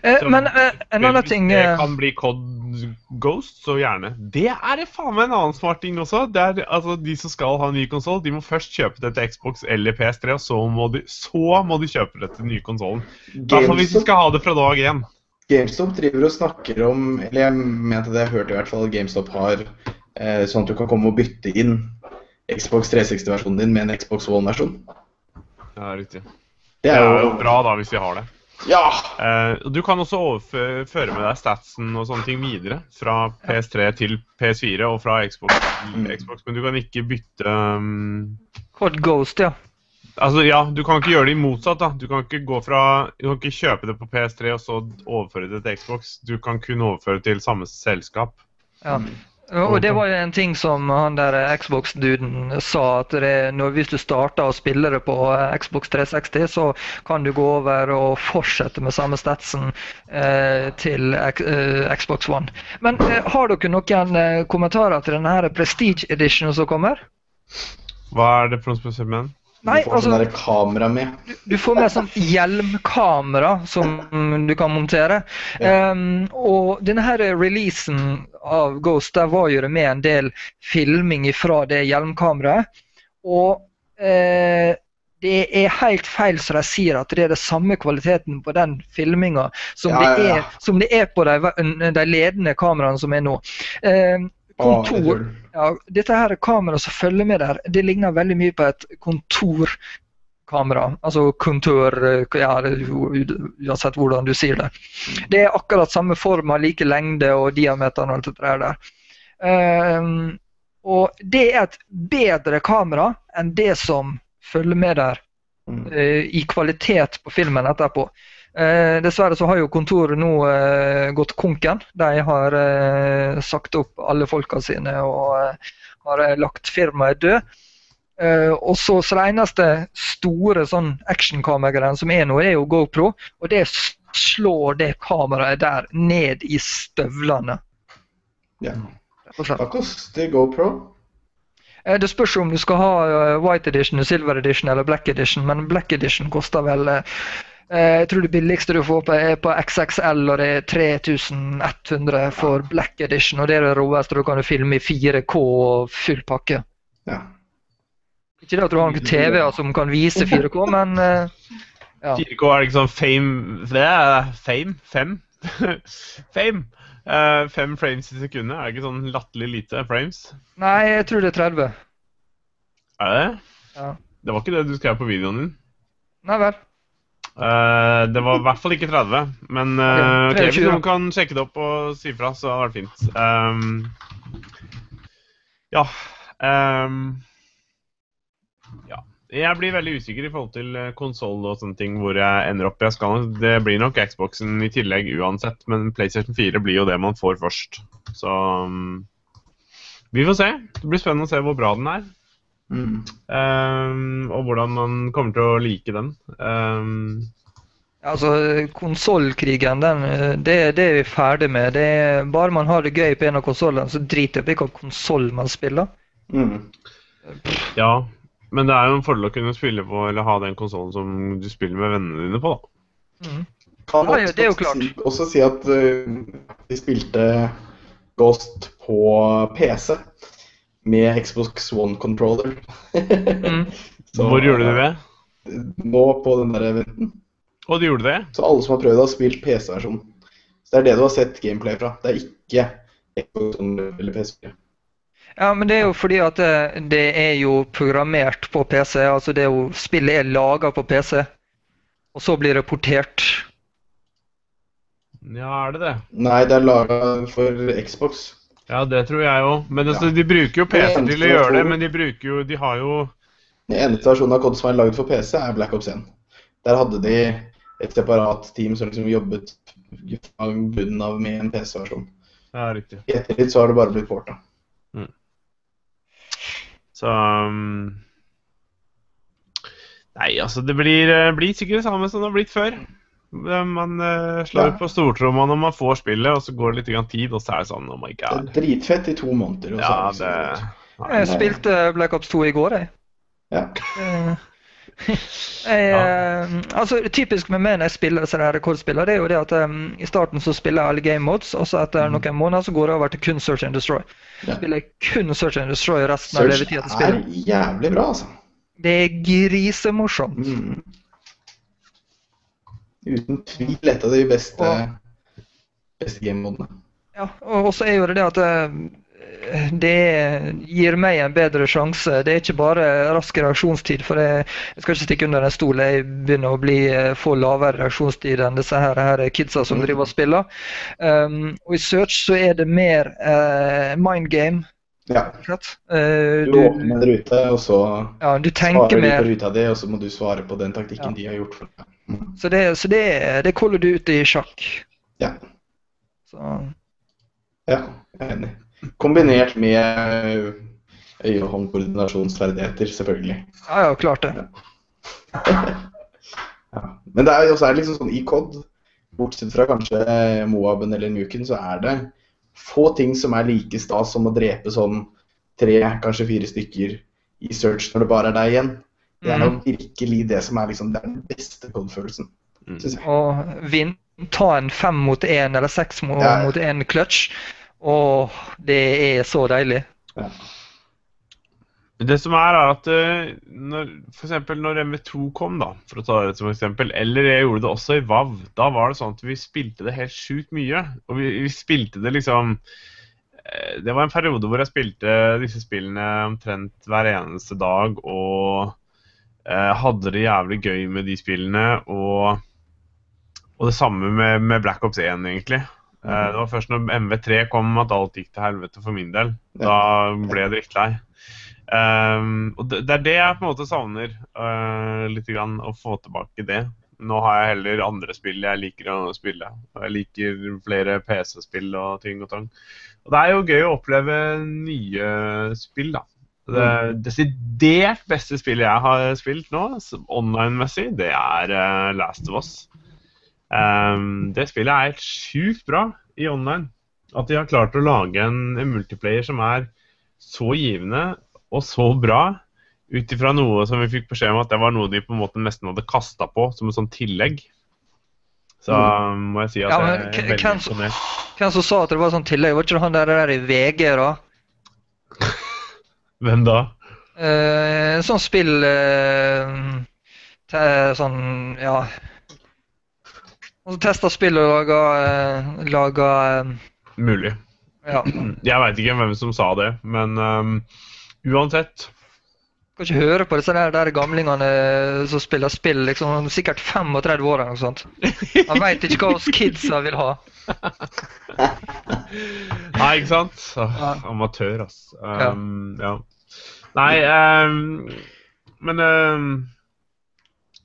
Eh, så, men uh, en annen ting... Det kan bli Call of Duty Ghost, så gjerne. Det er det faen meg en annen smart ting også. Det er, altså, de som skal ha en ny konsol, de må først kjøpe det til Xbox eller P S tre, og så må de, så må de kjøpe det til den nye konsolen. Derfor hvis de skal ha det fra dag én. GameStop driver og snakker om, eller jeg mente det, jeg hørte i hvert fall at GameStop har eh, sånn at du kan komme og bytte inn Xbox tre seksti-versjonen din med en Xbox One-versjon. Ja, riktig. Det er jo, det er jo bra da hvis vi har det. Ja! Uh, du kan også overføre med deg statsen og sånne ting videre, fra P S tre til P S fire og fra Xbox til Xbox, men du kan ikke bytte... Um... Code Ghost, ja. Altså, ja, du kan ikke gjøre det i motsatt, da. Du kan ikke gå fra, du kan ikke kjøpe det på P S tre og så overføre det til Xbox. Du kan kun overføre det til samme selskap. Ja, og det var jo en ting som han der Xbox-duden sa, at det, når, hvis du starter og spiller det på Xbox tre seksti, så kan du gå over og fortsette med samme statsen eh, til eh, Xbox One. Men eh, har dere noen eh, kommentarer til denne her Prestige Edition som kommer? Hva er det for noe spesielt med den? Nei, du får altså, sånn kamera med. Du, du får med sånn hjelmkamera som du kan montere. Ja. Um, og denne her releasen av Ghost, der var jo det med en del filming fra det hjelmkameraet. Og eh, det er helt feil som de sier at det er det samme kvaliteten på den filminga som, ja, ja, ja. som det er på de, de ledende kameraene som er nå. Um, Kontor, ja, dette her kameraet som følger med der, det ligner veldig mye på et kontorkamera, altså kontor, ja, uansett hvordan du sier det. Det er akkurat samme form, like lengde og diameter og alt det der der. Um, og det er et bedre kamera enn det som følger med der uh, i kvalitet på filmen etterpå. Eh, dessverre så har jo kontoret nå eh, gått konken. De har eh, sagt opp alle folka sine og eh, har lagt firmaet død. Eh, og så det eneste store sånn actionkameraen som er nå, er jo GoPro, og det slår det kameraet der ned i støvlene. Ja. Hva koster GoPro? Eh, det spørs om du skal ha White Edition, Silver Edition eller Black Edition, men Black Edition koster vel eh, jeg tror det billigste du får på er på X X L, og det er tre tusen ett hundre for Black Edition, og det er det råeste du kan filme i fire K og full pakke. Ja. Ikke det at du har noen T V-er som kan vise fire K, men ja. fire K er liksom fame, det er fame, fem, fame. Uh, fem frames i sekundet, er det ikke sånn latterlig lite frames? Nei, jeg tror det er tretti. Er det? Ja. Det var ikke det du skrev på videoen din? Nei vel. Uh, det var i hvert fall ikke tretti, men uh, okay, hvis noen kan sjekke det opp og si fra, så hadde det vært fint. Um, ja, um, ja. Jeg blir veldig usikker i forhold til konsol og sånne ting hvor jeg ender opp. Jeg skal, det blir nok Xboxen i tillegg uansett, men PlayStation fire blir jo det man får først. Så um, vi får se. Det blir spennende å se hvor bra den er. Mm. Um, og hvordan man kommer til å like den. Um. Altså, konsolkrigen, den, det, det er vi ferdig med. Det er, bare man har det gøy på en av konsolene, så driter jeg på hvilken konsol man spiller. Mm. Ja, men det er jo en fordel å kunne spille på, eller ha den konsolen som du spiller med vennene dine på, da. Mm. Kan ja, det er jo klart. Kan også si at uh, de spilte Ghost på P C. Med Xbox One-controller. Mm. Hvor gjorde du det? Nå på den der eventen. Og du gjorde det? Så alle som har prøvd har spilt P C-versjonen. Så det er det du har sett gameplay fra. Det er ikke Xbox One eller P S fire. Ja, men det er jo fordi at det, det er jo programmert på P C. Altså det er jo, spillet er laget på P C. Og så blir det portert. Ja, er det det? Nei, det er laget for Xbox. Ja, det tror jeg jo. Men altså, de bruker jo P C til å gjøre det, men de bruker jo, de har jo... Den eneste versjonen av kod som er laget for P C er Black Ops én. Der hadde de et separat team som liksom jobbet av bunnen av med en P C-versjon. Ja, riktig. Etter litt så har det bare blitt portet. Mm. Så... Um... Nei, altså, det blir, blir sikkert det samme som det har blitt før. Man uh, slår ja. På stortromma når man får spillet, og så går det litt grann tid, og så er det sånn, oh my god. Det er dritfett i to måneder. Ja, det... ja, jeg spilte Black Ops to i går, jeg. Ja. jeg, ja. Altså, typisk med meg når jeg spiller sånne rekordspiller, det er jo det at um, i starten så spiller jeg alle game modes, og så etter mm. noen måneder så går det over til kun Search and Destroy. Ja. Spiller jeg kun Search and Destroy resten Search av levetiden til spillet. Search er jævlig bra, altså. Det er grisemorsomt. Mm. Uten tvil et av de beste, beste game-modene. Ja, og så er jo det det at det gir meg en bedre sjanse. Det er ikke bare rask reaksjonstid, for jeg, jeg skal ikke stikke under en stol. Jeg begynner å bli, få lavere reaksjonstid enn disse her, her kidsa som driver og spiller. Um, og i Search så er det mer uh, mindgame Ja. Uh, du åpner en rute, og så ja, du svarer med, du på ruta di, og så må du svare på den taktikken ja. de har gjort. Mm. Så det, så det, det koller du ut i sjakk? Ja. Så. Ja, jeg er enig. Kombinert med øye- og håndkoordinasjonsferdigheter, selvfølgelig. Ja, ja, klart det. Ja. ja. Men det er jo liksom sånn i C O D, bortsett fra kanskje Moaben eller Nuken, så er det få ting som er like stas som å drepe sånn tre, kanskje fire stykker i Search når det bare er deg igjen. Det er jo virkelig det som er liksom, det er den beste C O D-følelsen, synes jeg. Og vinn, ta en fem mot en eller seks mot, ja. mot en clutch, og det er så deilig. Ja. Det som er, er at når, for eksempel når M V to kom da, for å ta det som eksempel, eller jeg gjorde det også i WoW, da var det sånn at vi spilte det helt sjukt mye, og vi, vi spilte det liksom, det var en periode hvor jeg spilte disse spillene omtrent hver eneste dag, og eh, hadde det jævlig gøy med de spillene, og, og det samme med, med Black Ops one egentlig. Eh, det var først når M V tre kom at alt gikk til helvete for min del, da ble jeg drittlei. Um, og det, det er det jeg på en måte savner uh, litt grann, å få tilbake det. Nå har jeg heller andre spill jeg liker å spille, og jeg liker flere P C-spill og ting og tang. Og det er jo gøy å oppleve nye spill da. Det desidert beste spillet jeg har spilt nå, online-messig, det er uh, Last of Us. um, Det spillet er helt sjukt bra i online. At de har klart å lage en, en multiplayer som er så givende og så bra, ut ifra noe som vi fikk beskjed om at det var noe de på en måte nesten hadde kastet på, som en sånn tillegg. Så mm. må jeg si at ja, men, jeg er veldig imponert. Hvem som sa at det var sånn tillegg? Var ikke han der, der i V G da? Hvem da? Eh, sånn spill, eh, te, sånn, ja. Og så testet spill og laget, eh, laget eh. Mulig. Ja. Jeg vet ikke hvem som sa det, men um, uansett. Jeg kan ikke høre på disse der, der gamlingene som spiller spill, liksom, sikkert trettifem år eller noe sånt. Man vet ikke hva oss kidsa vil ha. Nei, ikke sant? Ja. Amatør, ass. Um, ja. Ja. Nei, um, men um,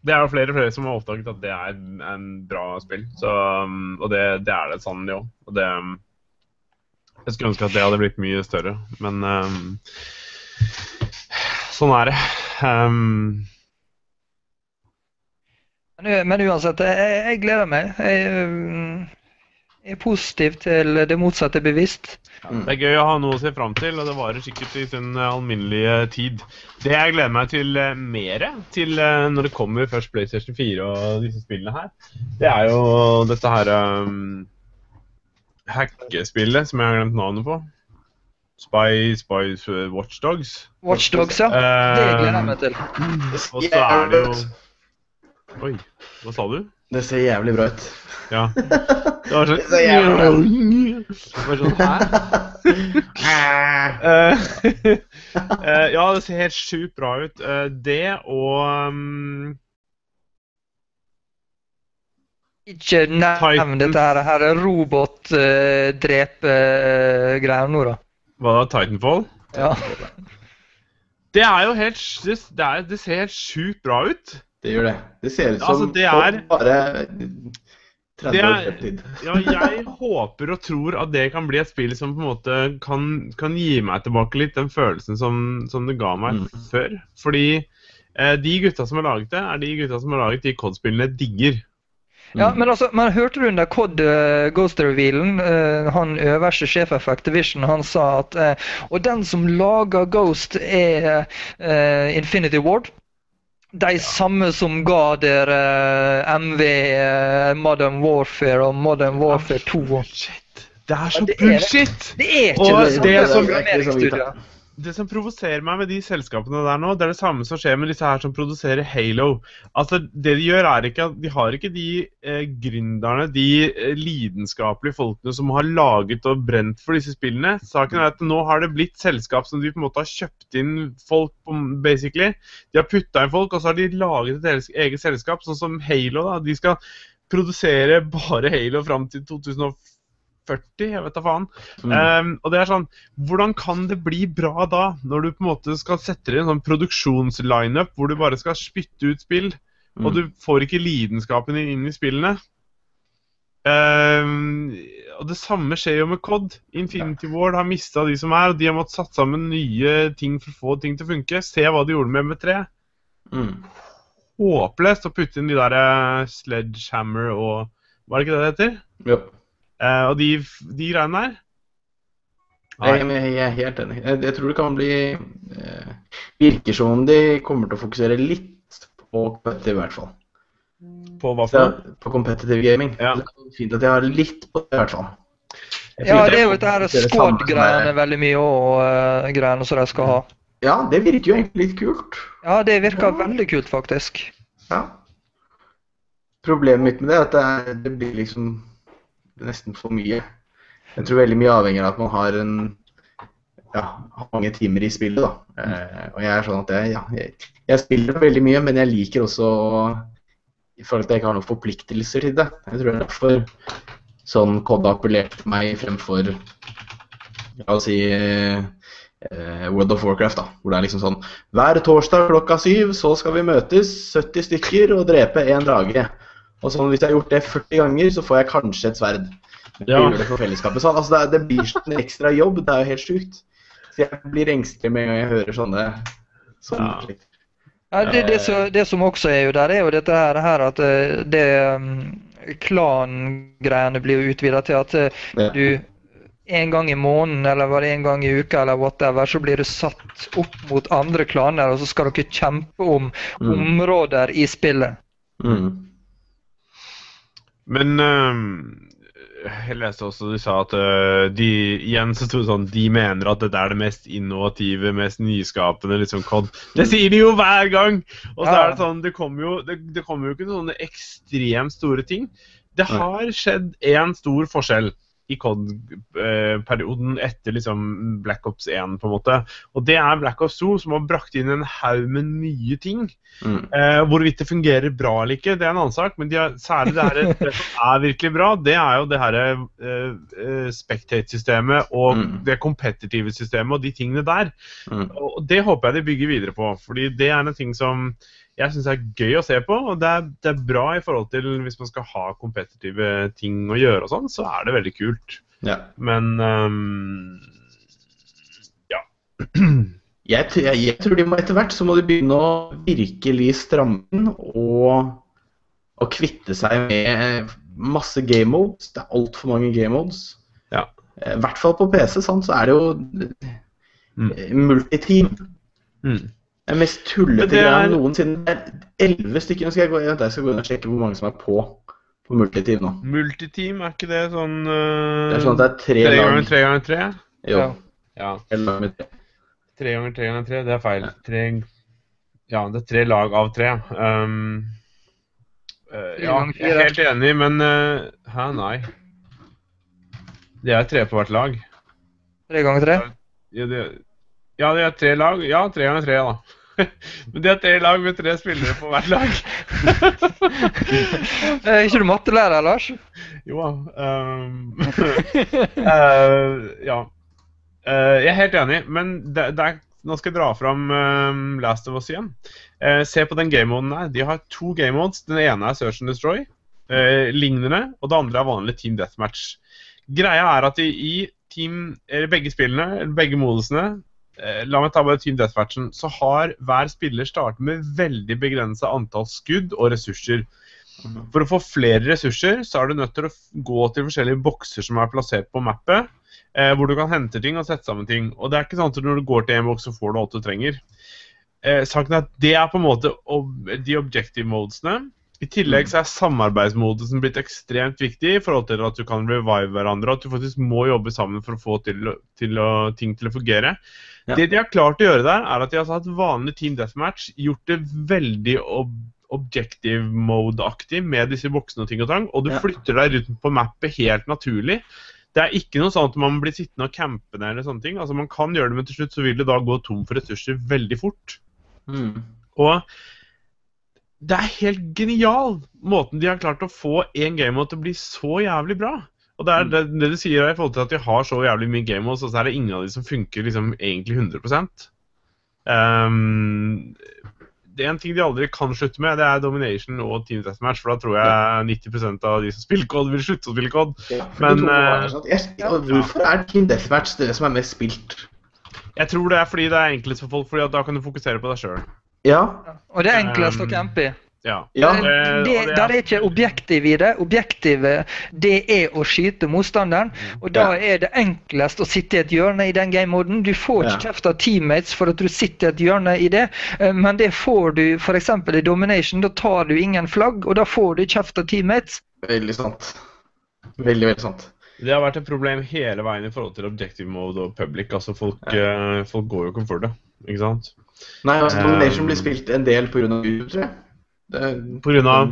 det er jo flere og flere som har oppdaget at det er en bra spill, så, um, og det, det er det sannelig også. Og det, jeg skulle ønske at det hadde blitt mye større, men... Um, sånn er det. Um... Men, men uansett, jeg, jeg gleder meg. Jeg, jeg er positiv til det motsatte bevisst. Mm. Det er gøy å ha noe å se frem til, og det varer sikkert i sin alminnelige tid. Det jeg gleder meg til mer, til når det kommer først PlayStation four og disse spillene her, det er jo dette her um, hackespillet som jeg har glemt navnet på. Spy, Spy, Watch Dogs. Watch Dogs, ja. Det gleder jeg meg til. Og så er det jo... Oi, hva sa du? Det ser jævlig bra ut. Ja. Det var sånn... Det ser jævlig bra ut. Det var sånn her. Ja, det ser helt sjukt bra ut. Det og... Ikke nevn dette her robot-drepe-greier nå da. Hva da, Titanfall? Ja. Det er jo helt... Det, det, er, det ser helt sjukt bra ut. Det gjør det. Det ser ut som altså, det er, bare tretti år fremtid. Ja, jeg håper og tror at det kan bli et spill som på en måte kan, kan gi meg tilbake litt den følelsen som, som det ga meg mm. før. Fordi eh, de gutta som har laget det, er de gutta som har laget de C O D-spillene digger. Ja, men altså, man hørte du under C O D uh, Ghost Revealen, uh, han øverste sjef for Activision, han sa at uh, og den som lager Ghost er uh, Infinity Ward, de ja. samme som ga der uh, M V, uh, Modern Warfare og Modern Warfare to. Shit, det er så bullshit! Det er ikke det, det, er som, det, er som, det, det som provoserer meg med de selskapene der nå, det er det samme som skjer med disse her som produserer Halo. Altså, det de gjør er ikke at de har ikke de eh, gründerne, de eh, lidenskapelige folkene som har laget og brent for disse spillene. Saken er at nå har det blitt selskap som de på en måte har kjøpt inn folk, basically. De har puttet inn folk, og så har de laget et eget selskap, sånn som Halo da. De skal produsere bare Halo frem til tjuefem førti, jeg vet da faen. Mm. Um, og det er sånn, hvordan kan det bli bra da, når du på en måte skal sette deg i en sånn produksjonsline-up, hvor du bare skal spytte ut spill, mm. og du får ikke lidenskapen inn i spillene? Um, og det samme skjer jo med C O D. Infinity Ward har mistet de som er, og de har måttet satt sammen nye ting for å få ting til å funke. Se hva de gjorde med M V tre. Mm. Håpløst å putte inn de der uh, Sledgehammer og var det ikke det det heter? Jo. Uh, og de, de greiene der. Jeg, jeg er helt enig. Jeg, jeg tror det kan bli uh, virker som om de kommer til å fokusere litt på det i hvert fall. På hva for? Ja, på competitive gaming. Ja. Det er fint at jeg har litt på det i hvert fall. Ja, det er jo dette her squad-greiene veldig mye og uh, greiene som de skal ha. Ja, det virker jo egentlig litt kult. Ja, det virker ja. veldig kult faktisk. Ja. Problemet mitt med det er at det, er, det blir liksom nesten for mye. Jeg tror veldig mye avhenger av at man har en ja, mange timer i spillet da. Mm. Uh, og jeg er sånn at jeg, ja, jeg, jeg spiller veldig mye, men jeg liker også i forhold til at jeg ikke har noen forpliktelser til det. Jeg tror det er derfor sånn C O D appellerte meg fremfor, la oss si, eh, World of Warcraft da, hvor det er liksom sånn, hver torsdag klokka syv, så skal vi møtes sytti stykker og drepe en drage. Og sånn, hvis jeg har gjort det førti ganger, så får jeg kanskje et sverd. Ja. Jeg gjør det for fellesskapet. Sånn, altså det, det blir sånn ekstra jobb, det er jo helt sykt. Så jeg blir engstelig med en gang jeg hører sånne, sånne ja. slikt. Ja, det, det, så, det som også er jo der, er jo dette her, her at det klangreiene blir jo utvidet til at ja. du en gang i måneden, eller var det en gang i uka, eller whatever, så blir du satt opp mot andre klaner, og så skal dere kjempe om mm. områder i spillet. Mm. Men um, jeg leste også, du sa at uh, de, igjen så tror jeg sånn, de mener at dette er det mest innovative, mest nyskapende, liksom C O D. Det sier de jo hver gang! Og så er det sånn, det kommer jo, det, det kommer jo ikke sånne ekstremt store ting. Det har skjedd en stor forskjell i C O D-perioden etter liksom Black Ops én, på en måte. Og det er Black Ops to, som har brakt inn en haug med nye ting. Mm. Eh, hvorvidt det fungerer bra eller ikke, det er en annen sak, men de har, særlig det, her, det som er virkelig bra, det er jo det her eh, spectate-systemet og mm. det kompetitive systemet og de tingene der. Mm. Og det håper jeg de bygger videre på, fordi det er en ting som jeg synes er gøy å se på, og det er, det er bra i forhold til hvis man skal ha kompetitive ting å gjøre og sånn, så er det veldig kult. Ja. Men, um, ja. Jeg, jeg, jeg tror de må etter hvert, så må de begynne å virkelig stramme og, og kvitte seg med masse game modes. Det er alt for mange game modes. Ja. I hvert fall på P C, sånn, så er det jo mm. multiteam. Mm. Det mest tullete jeg har noensinne. elleve stykker, nå skal jeg gå, vent, jeg skal gå inn og sjekke hvor mange som er på på multiteam nå. Multiteam, er ikke det sånn uh, det er sånn at det er tre, tre ganger tre ganger tre? Jo. Ja. Tre ganger tre ganger tre, det er feil. Tre, ja, det er tre lag av tre. Um, uh, ja, jeg er helt enig, men uh, hæ, nei. Det er tre på hvert lag. Tre ganger tre? Ja, det er Ja, det er tre lag. Ja, tre ganger tre, da. Men det er tre lag med tre spillere på hvert lag. Er ikke du mattelærer, Lars? Jo, um, uh, ja. Uh, jeg er helt enig, men det, det er, nå skal jeg dra fram um, Last of Us igjen. Uh, se på den game-moden der. De har to game-modes. Den ene er Search and Destroy, uh, lignende, og det andre er vanlig Team Deathmatch. Greia er at de, i team, begge spillene, begge modusene, la meg ta bare Team Deathmatchen, så har hver spiller startet med veldig begrenset antall skudd og ressurser. For å få flere ressurser så er du nødt til å gå til forskjellige bokser som er plassert på mappet, eh, hvor du kan hente ting og sette sammen ting. Og det er ikke sånn at når du går til en boks så får du alt du trenger. Eh, saken er at det er på en måte ob de objective modesene. I tillegg så er samarbeidsmodusen blitt ekstremt viktig i forhold til at du kan revive hverandre, at du faktisk må jobbe sammen for å få til, til å, ting til å fungere. Ja. Det de har klart å gjøre der, er at de har hatt vanlig Team Deathmatch, gjort det veldig ob objective mode-aktig med disse boksene og ting og tang, og du ja. flytter deg rundt på mappet helt naturlig. Det er ikke noe sånn at man blir sittende og campe der eller sånne ting. Altså man kan gjøre det, men til slutt så vil det da gå tom for ressurser veldig fort. Mm. Og det er helt genial måten de har klart å få en game mode til å bli så jævlig bra. Og det er det, det du sier i forhold til at de har så jævlig mye game, og så er det ingen av de som funker liksom egentlig hundre prosent. Um, det er en ting de aldri kan slutte med, det er Domination og Team Deathmatch, for da tror jeg nitti prosent av de som spiller C O D vil slutte å spille C O D. Ja, men, sånn. jeg, jeg, hvorfor er Team Deathmatch det som er mest spilt? Jeg tror det er fordi det er enklest for folk, fordi da kan du fokusere på deg selv. Ja. Og det er enklest å campe i. Ja. Ja. Det, det, det er ikke objektiv i det. Objektivet, det er å skyte motstanderen, og da er det enklest å sitte i et hjørne i den game-moden. Du får ikke kjeft av teammates for at du sitter i et hjørne i det, men det får du for eksempel i Domination, da tar du ingen flagg, og da får du kjeft av teammates. Veldig sant. Veldig, veldig sant. Det har vært et problem hele veien i forhold til objective mode og public, altså folk, ja. uh, folk går jo ikke for det, ikke sant? Nei, altså Domination um, blir spilt en del på grunn av YouTube, tror jeg. På grunn av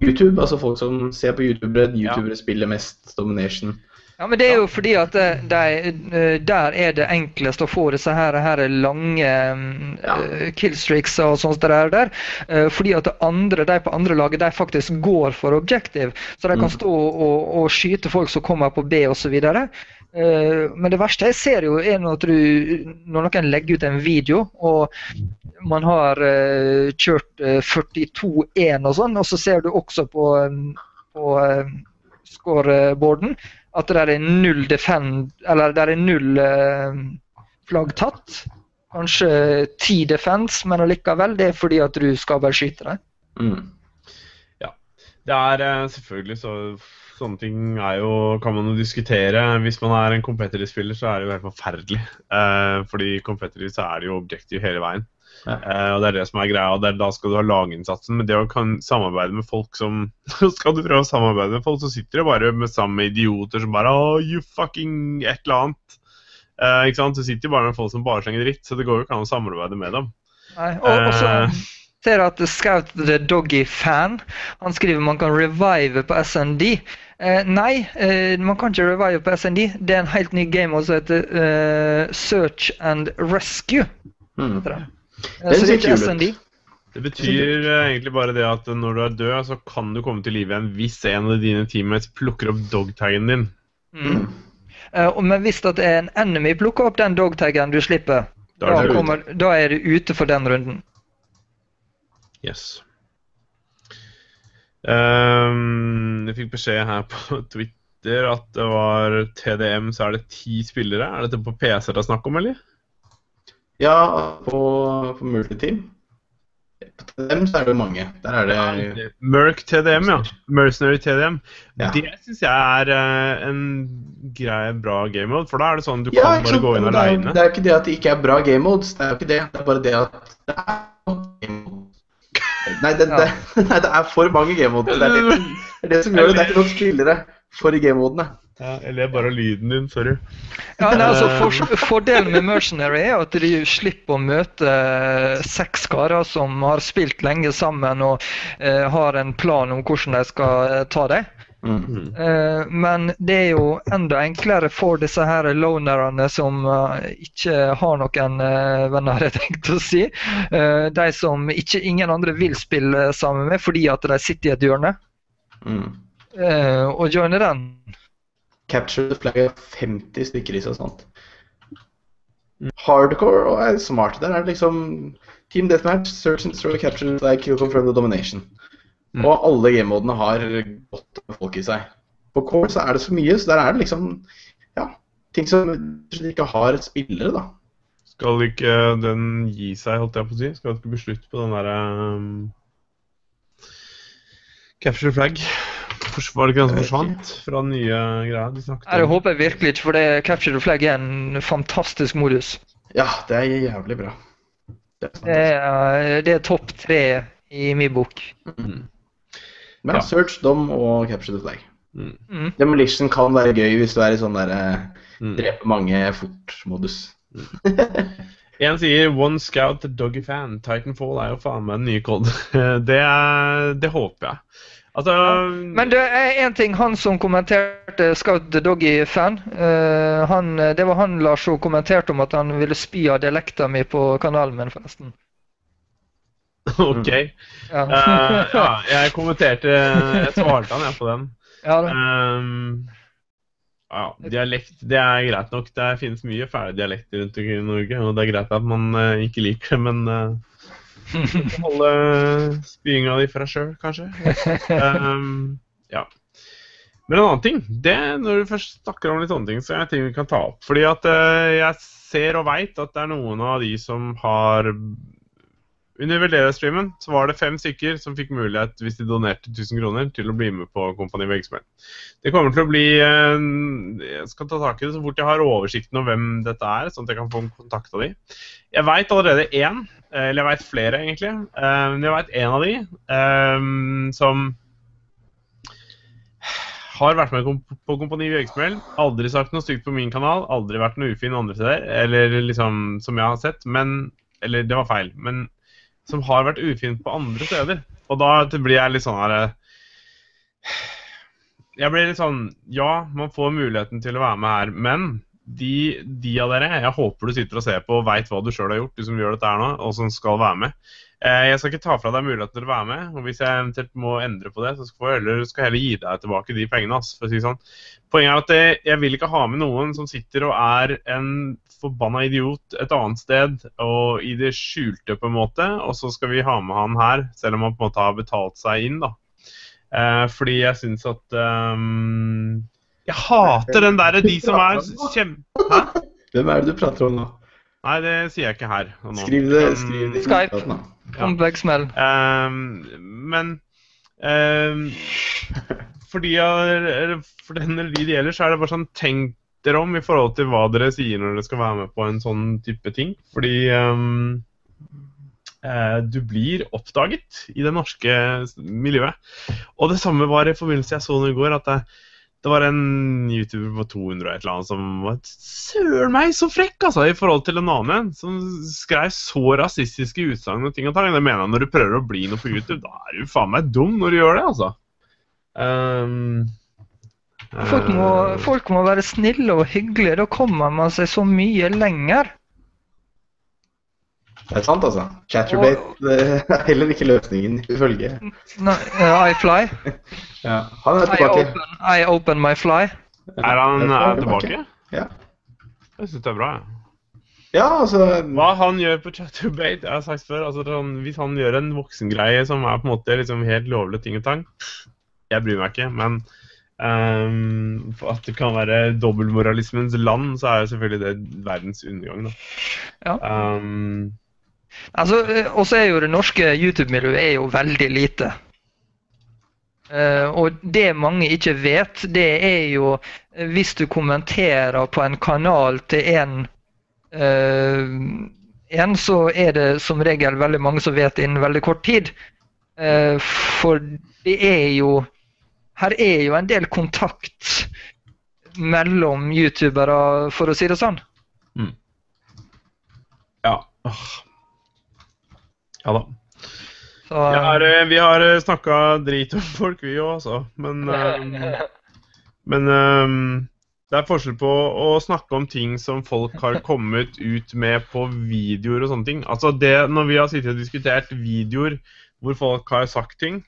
YouTube, altså folk som ser på YouTube, YouTubere spiller mest Domination. Ja, men det er jo fordi at de, der er det enklest å få disse her, her lange ja. killstreaks og sånt der, der. Fordi at de, andre, de på andre laget, de faktisk går for objektiv, så de kan stå og, og skyte folk som kommer på B og så videre. Men det verste jeg ser jo er når, du, når noen legger ut en video, og man har kjørt førtito én og sånn, og så ser du også på, på scoreboarden, at det er null defend, eller det er null uh, flagg tatt, kanskje ti defense, men allikevel det er fordi at du skal bare skyte deg. Mm. Ja, det er selvfølgelig så, sånne ting er jo, kan man jo diskutere. Hvis man er en competitive-spiller så er det jo helt forferdelig, uh, fordi competitive så er det jo objektiv hele veien, ja. uh, og det er det som er greia, og er, da skal du ha laginnsatsen, men det å kan samarbeide med folk som, skal du prøve å samarbeide med folk, så sitter det bare med samme idioter som bare, oh, you fucking, et eller annet, uh, ikke sant, du sitter jo bare med folk som bare slenger dritt, så det går jo ikke an å samarbeide med dem. Nei, og også... Uh, ser at Scout the Doggy Fan, han skriver man kan revive på S N D. Eh, nei, eh, man kan ikke revive på S N D. Det er en helt ny game også heter uh, Search and Rescue. Mm. Det. Det, det, det betyr uh, egentlig bare det at når du er død, så kan du komme til liv igjen hvis en av dine teammates plukker opp dogtaggen din. Mm. Eh, men hvis at en enemy plukker opp den dogtaggen du slipper, da er, da kommer, da er du ute for den runden. Yes. Um, jeg fikk beskjed her på Twitter at det var T D M, så er det ti spillere. Er dette på P C det er snakk om, eller? Ja, på, på Multiteam. På T D M så er det mange. Der er det... Ja, Merc T D M, ja. Mercenary T D M. Ja. Det synes jeg er uh, en grei, bra game mode, for da er det sånn du ja, kan bare sant, gå inn alene. Det er jo ikke det at det ikke er bra game modes, det er jo ikke det. Det er bare det at det er game mode. Nei det, ja. det, nei, det er for mange game-modene. Det er det, det, er det som gjør det. Det er ikke noen spillere for game-modene. Ja, eller bare lyden din, sorry. Ja, nei, altså, for, fordelen med Mercenary er at de slipper å møte seks karer som har spilt lenge sammen og eh, har en plan om hvordan de skal ta deg. Mm-hmm. eh, men det er jo enda enklere for disse her lonerene som uh, ikke har noen uh, venner, jeg tenkte å si. Uh, de som ikke, ingen andre vil spille sammen med fordi at de sitter i et hjørne. Mm. Eh, og joiner den. Capture Flag er femti stykker i seg, sant? Hardcore og er smart. Der er det liksom Team Deathmatch, Search and Destroy, Capture Flag, Kill Confirmed og Domination. Mm. Og alle game-modene har godt folk i seg. På Core så er det så mye, så der er det liksom ja, ting som ikke har spillere, da. Skal ikke den gi seg, holdt jeg på å si? Skal ikke bli slutt på den der um... Capture Flag? Var det ikke den som forsvant fra den nye greia de snakket om? Jeg håper jeg virkelig ikke, for det Capture Flag er en fantastisk modus. Ja, det er jævlig bra. Det er, det er, det er topp tre i min bok. Mm. Men ja. Search, Dom og Capture the Flag. Mm. Demolition kan være gøy hvis du er i sånn der mm. drepe mange fort-modus. En sier One Scout the Doggy Fan. Titanfall er jo faen meg en ny kod. det, det håper jeg. Altså, men det er en ting, han som kommenterte Scout the Doggy Fan, uh, han, det var han Lars som kommenterte om at han ville spy av dialekten min på kanalen min forresten. Ok. Ja. uh, ja, jeg kommenterte, jeg svarte han jeg på den. Ja, um, Ja, dialekt, det er greit nok. Det finnes mye fæle dialekter rundt i Norge, og det er greit at man uh, ikke liker det, men uh, holde spyinga di fra selv, kanskje. Um, ja. Men en annen ting, det når du først snakker om litt sånne ting, så er det ting vi kan ta opp. Fordi at uh, jeg ser og vet at det er noen av de som har... Under Velera-streamen så var det fem stykker som fikk mulighet, hvis de donerte tusen kroner, til å bli med på Kompani Veggsmell. Det kommer til å bli, jeg skal ta tak i det så fort jeg har oversikten om hvem dette er, sånn at jeg kan få kontakt av de. Jeg vet allerede en, eller jeg vet flere egentlig, men jeg vet en av de som har vært med på Kompani Veggsmell, aldri sagt noe stygt på min kanal, aldri vært noe ufin andre steder, eller liksom som jeg har sett, men, eller det var feil, men som har vært ufint på andre steder. Og da blir jeg litt sånn her... Jeg blir litt sånn... Ja, man får muligheten til å være med her, men de, de av dere, jeg håper du sitter og ser på og vet hva du selv har gjort, du som gjør dette her nå, og som skal være med. Jeg skal ikke ta fra deg muligheten til å være med, og hvis jeg eventuelt må endre på det, så skal jeg heller, skal jeg heller gi deg tilbake de pengene, ass, for å si sånn. Poenget er at jeg, jeg vil ikke ha med noen som sitter og er en forbanna idiot et annet sted, og i det skjulte på en måte, og så skal vi ha med han her, selv om han på en måte har betalt seg inn, da. Eh, fordi jeg synes at um, jeg hater den der, de som er kjempe... Hæ? Hvem er det du prater om nå? Nei, det sier jeg ikke her. Nå. Skriv det, skriv det. Skype, om Veggsmell. Men, um, for de det gjelder, så er det bare sånn, tenk dere om i forhold til hva dere sier når dere skal være med på en sånn type ting. Fordi um, eh, du blir oppdaget i det norske miljøet. Og det samme var i forbindelse jeg så nå i går, at det, det var en YouTuber på to hundre et eller annet som var søren meg så frekk, altså, i forhold til en annen som skrev så rasistiske utsagn og ting og tang. Det mener jeg, når du prøver å bli noe på YouTube, da er du faen meg dum når du gjør det, altså. Um, Folk må, folk må være snille og hyggelige, da kommer man seg så mye lenger. Det er sant, altså. Chatterbait er heller ikke løsningen, ifølge. Nei, I fly. Ja, han er tilbake. I open, I open my fly. Er han er tilbake? Ja. Jeg synes det er bra, ja. Ja, altså... Hva han gjør på Chatterbait, jeg har sagt før, altså, hvis han gjør en voksengreie som er på en måte liksom helt lovlig ting og tang, jeg bryr meg ikke, men... Um, for at det kan være dobbeltmoralismens land, så er jo selvfølgelig det verdens undergang, da. Ja. Um, altså, også er jo det norske YouTube-miljøet er jo veldig lite. Uh, og det mange ikke vet, det er jo hvis du kommenterer på en kanal til en, uh, en så er det som regel veldig mange som vet innen veldig kort tid. Uh, for det er jo Her er jo en del kontakt mellom youtubere, for å si det sånn. Mm. Ja. Ja da. Så, jeg har, vi har snakket drit om folk, vi også, men, men det er forskjell på å snakke om ting som folk har kommet ut med på videoer og sånne ting. Altså det, når vi har sittet og diskutert videoer hvor folk har sagt ting,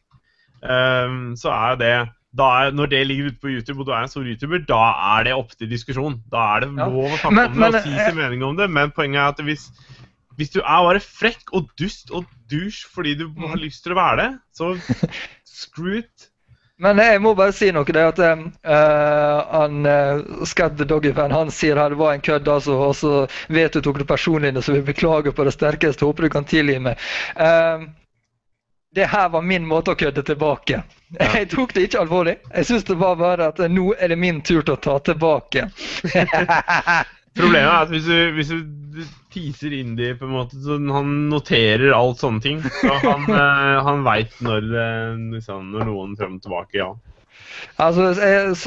Um, så er det da er, når det ligger ute på YouTube og du er en stor YouTuber, da er det opp til diskusjon. Da er det lov å snakke om det og si sin mening om det. Men poenget er at hvis, hvis du er bare frekk og dust og dusj fordi du har lyst til å være det, så screw it. Men jeg må bare si noe, det er at uh, han, uh, Scout the Doggy Fan, han sier her, det var en kødd, altså, og så vet du tok det personlig, så vi beklager på det sterkeste, håper du kan tilgi meg. Uh, Det her var min måte å kødde tilbake. Ja. Jeg tok det ikke alvorlig. Jeg synes det var bare at nå er det min tur til å ta tilbake. Problemet er at hvis du, hvis du teaser inn det på en måte, så han noterer alt sånne ting. Så han, han vet når, liksom, når noen frem og tilbake, ja. Altså, jeg,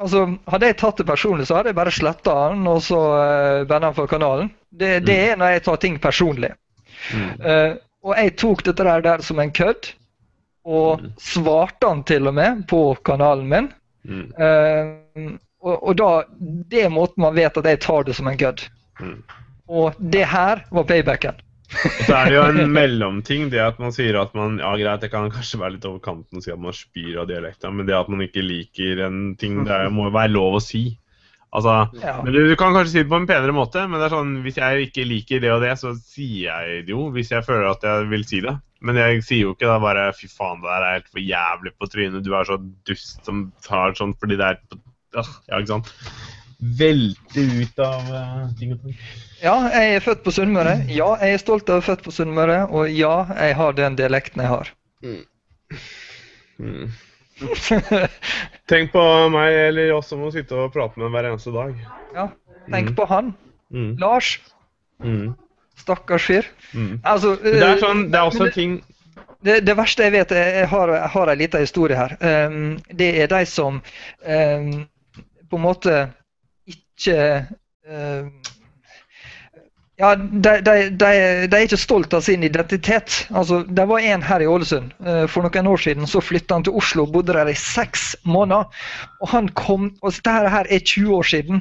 altså, hadde jeg tatt det personlig, så hadde jeg bare slettet han, og så uh, bannet han for kanalen. Det, det er når jeg tar ting personlig. Mm. Uh, Og jeg tok dette der, der som en kødd, og svarte han til og med på kanalen min. Mm. Uh, og, og da, det måten man vet at jeg tar det som en kødd. Mm. Og det her var paybacken. Og så er det jo en mellomting, det at man sier at man, ja greit, det kan kanskje være litt over kanten å si at man spyr av dialekten, men det at man ikke liker en ting, det må jo være lov å si. Altså, ja. Men du, du kan kanskje si det på en penere måte, men det er sånn, hvis jeg ikke liker det og det, så sier jeg det jo, hvis jeg føler at jeg vil si det. Men jeg sier jo ikke da bare, fy faen, det der er helt for jævlig på trynet, du er så dust som tar sånn, fordi det er, ja, ikke sant, velte ut av uh, ting og ting. Ja, jeg er født på Sundmøre, ja, jeg er stolt av å være født på Sundmøre, og ja, jeg har den dialekten jeg har. Mm. Mm. Tenk på meg eller oss som må sitte og prate med hver eneste dag. Ja, tenk mm. på han, mm. Lars, mm. stakkars fyr. Mm. Altså, det er sånn, det er også ting... Det, det verste jeg vet, jeg har, jeg har en liten historie her. Um, det er de som um, på en måte ikke... Um, ja, de, de, de, de er ikke stolt av sin identitet. Altså, det var en her i Ålesund. For noen år siden så flyttet han til Oslo og bodde der i seks måneder. Og han kom, og dette her er tjue år siden.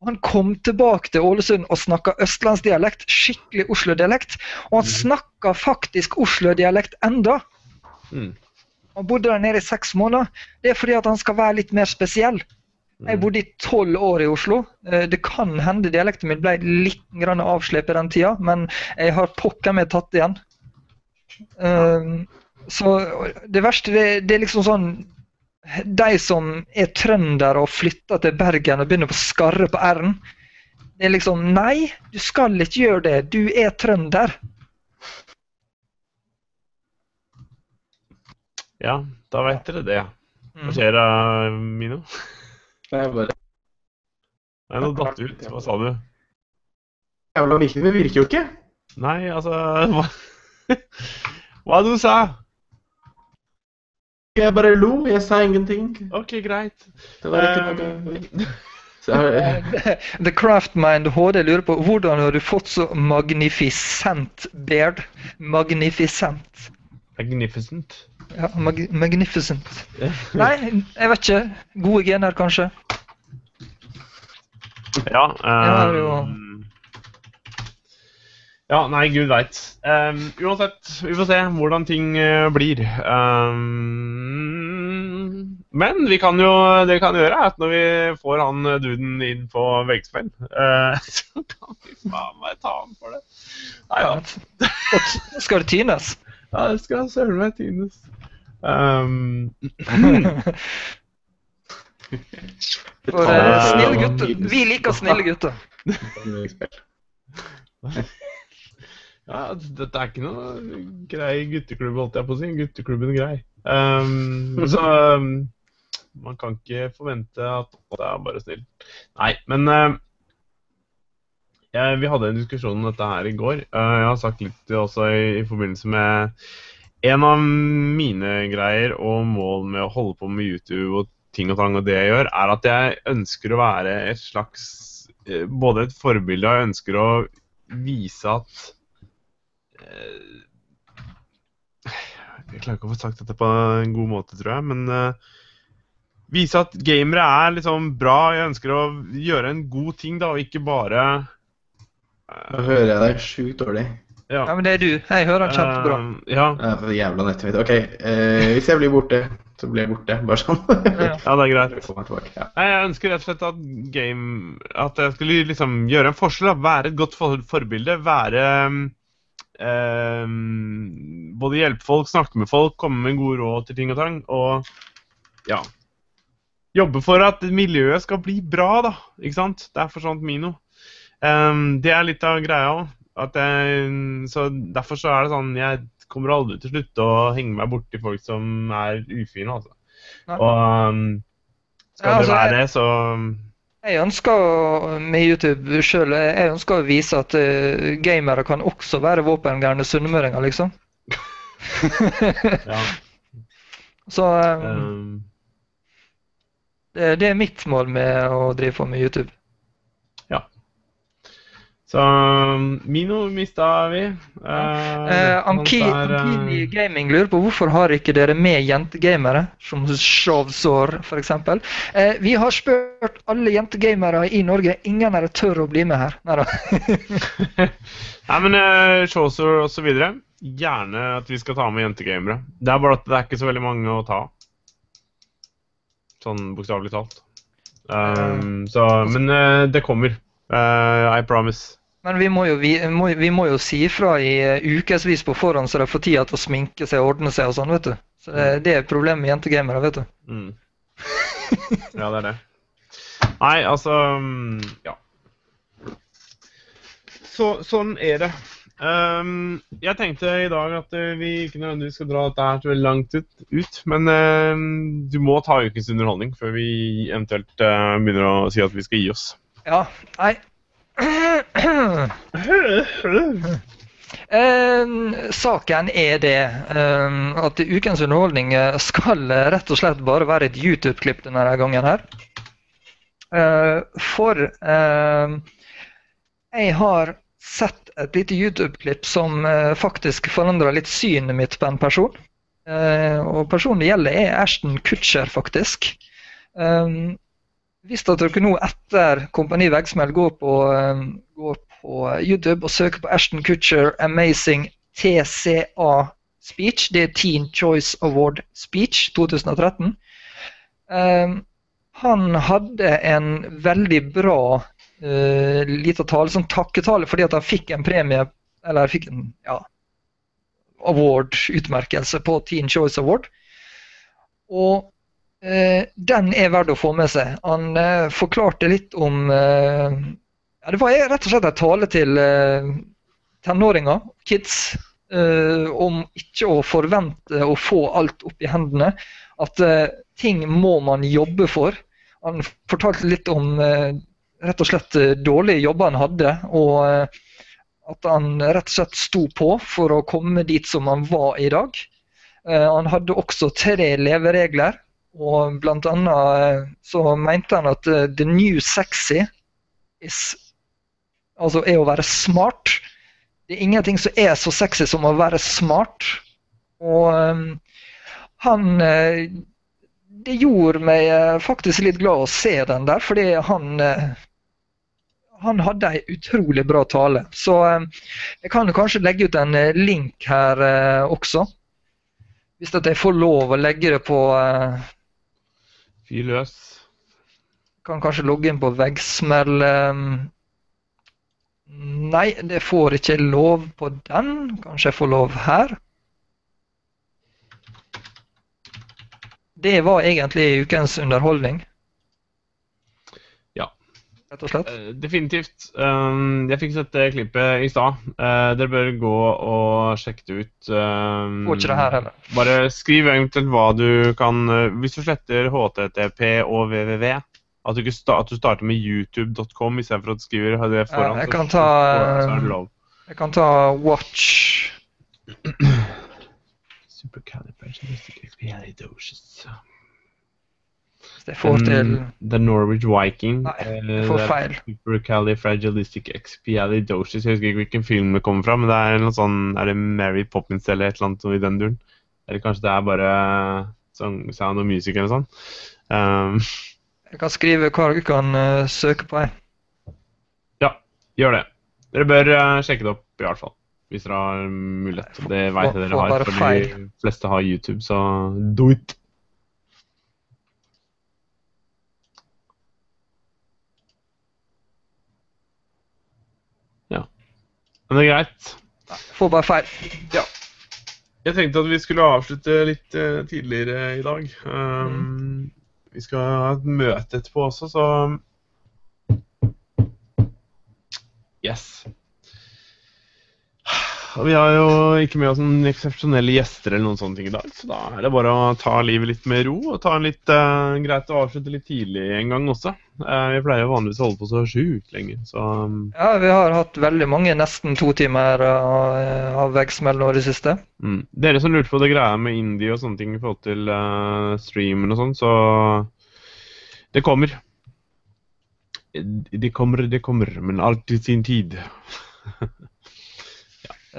Og han kom tilbake til Ålesund og snakket østlandsdialekt, skikkelig Oslo-dialekt. Og han snakket faktisk Oslo-dialekt enda. Han bodde der nede i seks måneder. Det er fordi at han skal være litt mer spesiell. Jeg bodde i tolv år i Oslo. Det kan hende dialekten min ble litt avslepet i den tida, men jeg har pokker meg tatt igjen. Så det verste, det er liksom sånn, de som er trønder og flytter til Bergen og begynner å skarre på R-en, det er liksom, nei, du skal ikke gjøre det, du er trønder. Ja, da vet dere det. Hva skjer da, Mino? Nei, bare... Nei, nå datt ut. Hva sa du? Jævla virkelig, det virker jo ikke. Nei, altså... Hva, hva du sa? Jeg bare lo, jeg sa ingenting. Ok, greit. Det var ikke noe... The Craftmind H D lurer på, hvordan har du fått så magnificent beard? Magnificent. Magnificent? Ja, mag magnificent. Nei, jeg vet ikke. Gode gener, kanskje? Ja, um, ja, nei, Gud vet. Um, uansett, vi får se hvordan ting uh, blir. Um, men vi kan jo, det vi kan gjøre er at når vi får han duden inn på Veggsmell, uh, så kan vi faen meg ta han for det. Nei, ja. Skal det tynes? Ja, det skal sørge meg tynes. Um. For uh, snille gutter. Vi liker snille gutter. Ja, dette er ikke noe grei gutteklubb, holdt jeg på å si. Gutteklubben er grei. Um, så um, man kan ikke forvente at det er bare snill. Nei, men uh, ja, vi hadde en diskusjon om dette her i går. Jeg har sagt litt også i, i forbindelse med en av mine greier og mål med å holde på med YouTube og ting og tang og det jeg gjør, er at jeg ønsker å være et slags, både et forbilde, og jeg ønsker å vise at, jeg klarer ikke å få sagt dette på en god måte, tror jeg, men... vise at gamere er liksom bra, jeg ønsker å gjøre en god ting da, og ikke bare... Da hører jeg deg sjukt dårlig. Ja, men det er du. Jeg hører han kjempebra. Ja. For jævla nettvett. Ok, hvis jeg blir borte, så blir jeg borte. Bare sånn. Ja, det er greit. Jeg ønsker rett og slett at game... At jeg skulle liksom gjøre en forskjell, være et godt forbilde, være... Både hjelpe folk, snakke med folk, komme med gode råd til ting og tang, og ja. Jobbe for at miljøet skal bli bra da, ikke sant? Det er for sånt Mino. Um, det er litt av greia også, at jeg, så derfor så er det sånn, jeg kommer aldri til slutt å henge meg bort til folk som er ufine, altså. Og um, skal ja, altså, det være det, så... Jeg ønsker med YouTube selv, jeg ønsker å vise at uh, gamere kan også være våpengærne sundmøringer, liksom. Ja. Så um, um. Det, det er mitt mål med å drive på med YouTube. Så Mino mista vi. Eh, Anki, der, Ankini Gaming lurer på hvorfor har ikke dere med jentegamere, som Showsor for eksempel. Eh, vi har spurt alle jentegamere i Norge, ingen er tør å bli med her. Nei da. Nei, men uh, Showsor og så videre, gjerne at vi skal ta med jentegamere. Det er bare at det er ikke så veldig mange å ta. Sånn bokstavelig talt. Um, så, men uh, det kommer. Uh, I promise. Men vi må jo, vi, må, vi må jo si fra i uh, ukesvis på forhånd, så det får tid til å sminke seg og ordne seg og sånn, vet du. Så det, det er problemet med jentegamere, vet du. Mm. Ja, det er det. Nei, altså, um, ja. Så, sånn er det. Um, jeg tenkte i dag at uh, vi ikke nødvendigvis skal dra dette her til veldig langt ut, ut men uh, du må ta ukens underholdning før vi eventuelt uh, begynner å si at vi skal gi oss. Ja, nei. Eh, saken er det eh, at ukens underholdning skal rett og slett bare være et YouTube-klipp denne gangen her. Eh, for eh, jeg har sett et lite YouTube-klipp som eh, faktisk forandrer litt synet mitt på en person. Eh, og personen det gjelder er Ashton Kutcher, faktisk. Eh, Hvis dere nå etter Kompani Veggsmell går, går på YouTube og søker på Ashton Kutcher Amazing T C A Speech, det er Teen Choice Award Speech to tusen og tretten. Um, han hadde en veldig bra uh, liten tale, sånn takketale, fordi at han fikk en premie, eller fikk en ja, award-utmerkelse på Teen Choice Award. Og Uh, den er verdt å få med seg. Han uh, forklarte litt om uh, ja, det var rett og slett en tale til uh, tenåringer, kids, uh, om ikke å forvente å få alt opp i hendene, at uh, ting må man jobbe for. Han fortalte litt om uh, rett og slett uh, dårlige jobber han hadde, og uh, at han rett og slett sto på for å komme dit som han var i dag. Uh, han hadde også tre leveregler, og blant annet så mente han at the new sexy is, altså er å være smart. Det er ingenting som er så sexy som å være smart. Og han, det gjorde meg faktisk litt glad å se den der, fordi han, han hadde en utrolig bra tale. Så jeg kan kanskje legge ut en link her også, hvis jeg får lov å legge det på... Fy løs. Kan kanskje logge inn på Veggsmell. Nei, det får ikke lov på den. Kanskje jeg får lov her. Det var egentlig ukens underholdning. Ja. Rett og slett. Definitivt. Jeg fikk sett det klippet i stad. Dere bør gå og sjekke det ut. Får ikke det her heller. Bare skriv egentlig hva du kan, hvis du sletter H T T P og W W W, at du, sta at du starter med youtube punktum com i stedet for at du skriver det foran. Jeg kan ta, jeg kan ta watch. Supercalifragilisticexpialidocious. Det får til... Um, the Norwich Viking. Nei, det får feil. Uh, Supercalifragilisticexpialidocious. Jeg husker ikke hvilken film det kommer fra, men det er noe sånn... Er det Mary Poppins eller et eller annet i den duren? Eller kanskje det er bare sånn, sound og music eller sånn? Um, jeg kan skrive hva du kan uh, søke på her. Ja, gjør det. Dere bør uh, sjekke det opp i hvert fall, hvis dere har mulighet. Nei, for, det vet jeg dere for, har, for de fleste har YouTube, så do it! Men det er greit. Nei, får bare feil. Ja. Jeg tenkte at vi skulle avslutte litt uh, tidligere i dag. Um, mm. Vi skal ha et møte etterpå også, så... Yes. Og vi har jo ikke med oss noen eksepsjonelle gjester eller noen sånne ting i dag, så da er det bare å ta livet litt med ro, og ta en litt uh, greit å avslutte litt tidlig en gang også. Uh, vi pleier vanligvis å holde på så sjukt lenge, så... Um... Ja, vi har hatt veldig mange, nesten to timer uh, av Veggsmell i det siste. Mm. Dere som lurte på det greia med indie og sånne ting i forhold til uh, streamen og sånn, så det kommer. det kommer, det kommer, men alt i sin tid. Ja.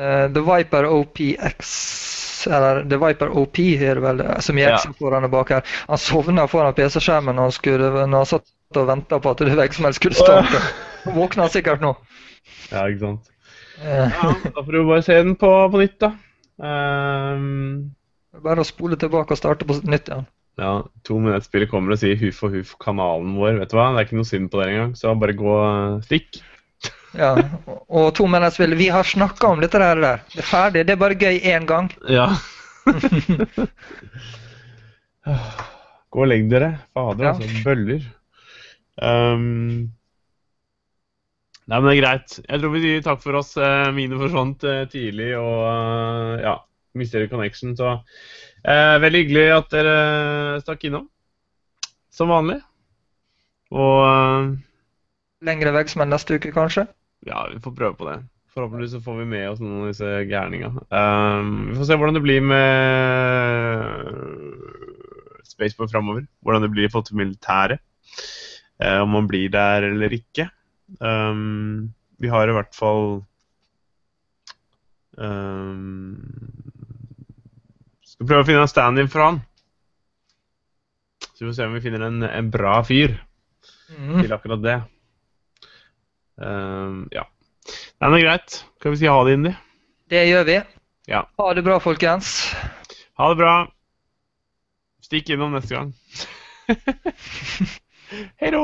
uh, The Viper O P X, eller The Viper O P er det vel, som jeg ikke får henne bak her. Han sovner foran P C-skjermen når han, skulle, når han satt og ventet på at det Veggsmell skulle starte. Han våkner sikkert nå. Ja, ikke sant. Uh. Ja, da får du bare se den på, på nytt da. Um... Bare å spole tilbake og starte på nytt igjen. Ja, to minuttspillet kommer og sier huff og huff kanalen vår, vet du hva? Det er ikke noe synd på dere engang, så bare gå stikk. Ja, og to minuttspillet, vi har snakket om dette her der. Det er ferdig, det er bare gøy en gang. Ja. Gå og legg dere, fader, ja. Altså, bøller. Um... Nei, men det er greit. Jeg tror vi sier takk for oss. Mino forsvant tidlig, og ja, mister connection, så eh, veldig hyggelig at dere stakk innom, som vanlig. Og eh, lengre vegg som en neste uke, kanskje? Ja, vi får prøve på det. Forhåpentligvis så får vi med oss noen av disse gærningene. Um, vi får se hvordan det blir med Spaceboy fremover, hvordan det blir fått militæret, eh, om man blir der eller ikke. Um, vi har i hvert fall um, skal prøve å finne en stand-in for han. Så vi får se om vi finner en, en bra fyr mm. til akkurat det. um, Ja, det er greit. Kan vi si ha det, Indi? Det gjør vi, ja. Ha det bra, folkens. Ha det bra. Stikk innom neste gang. Hei då.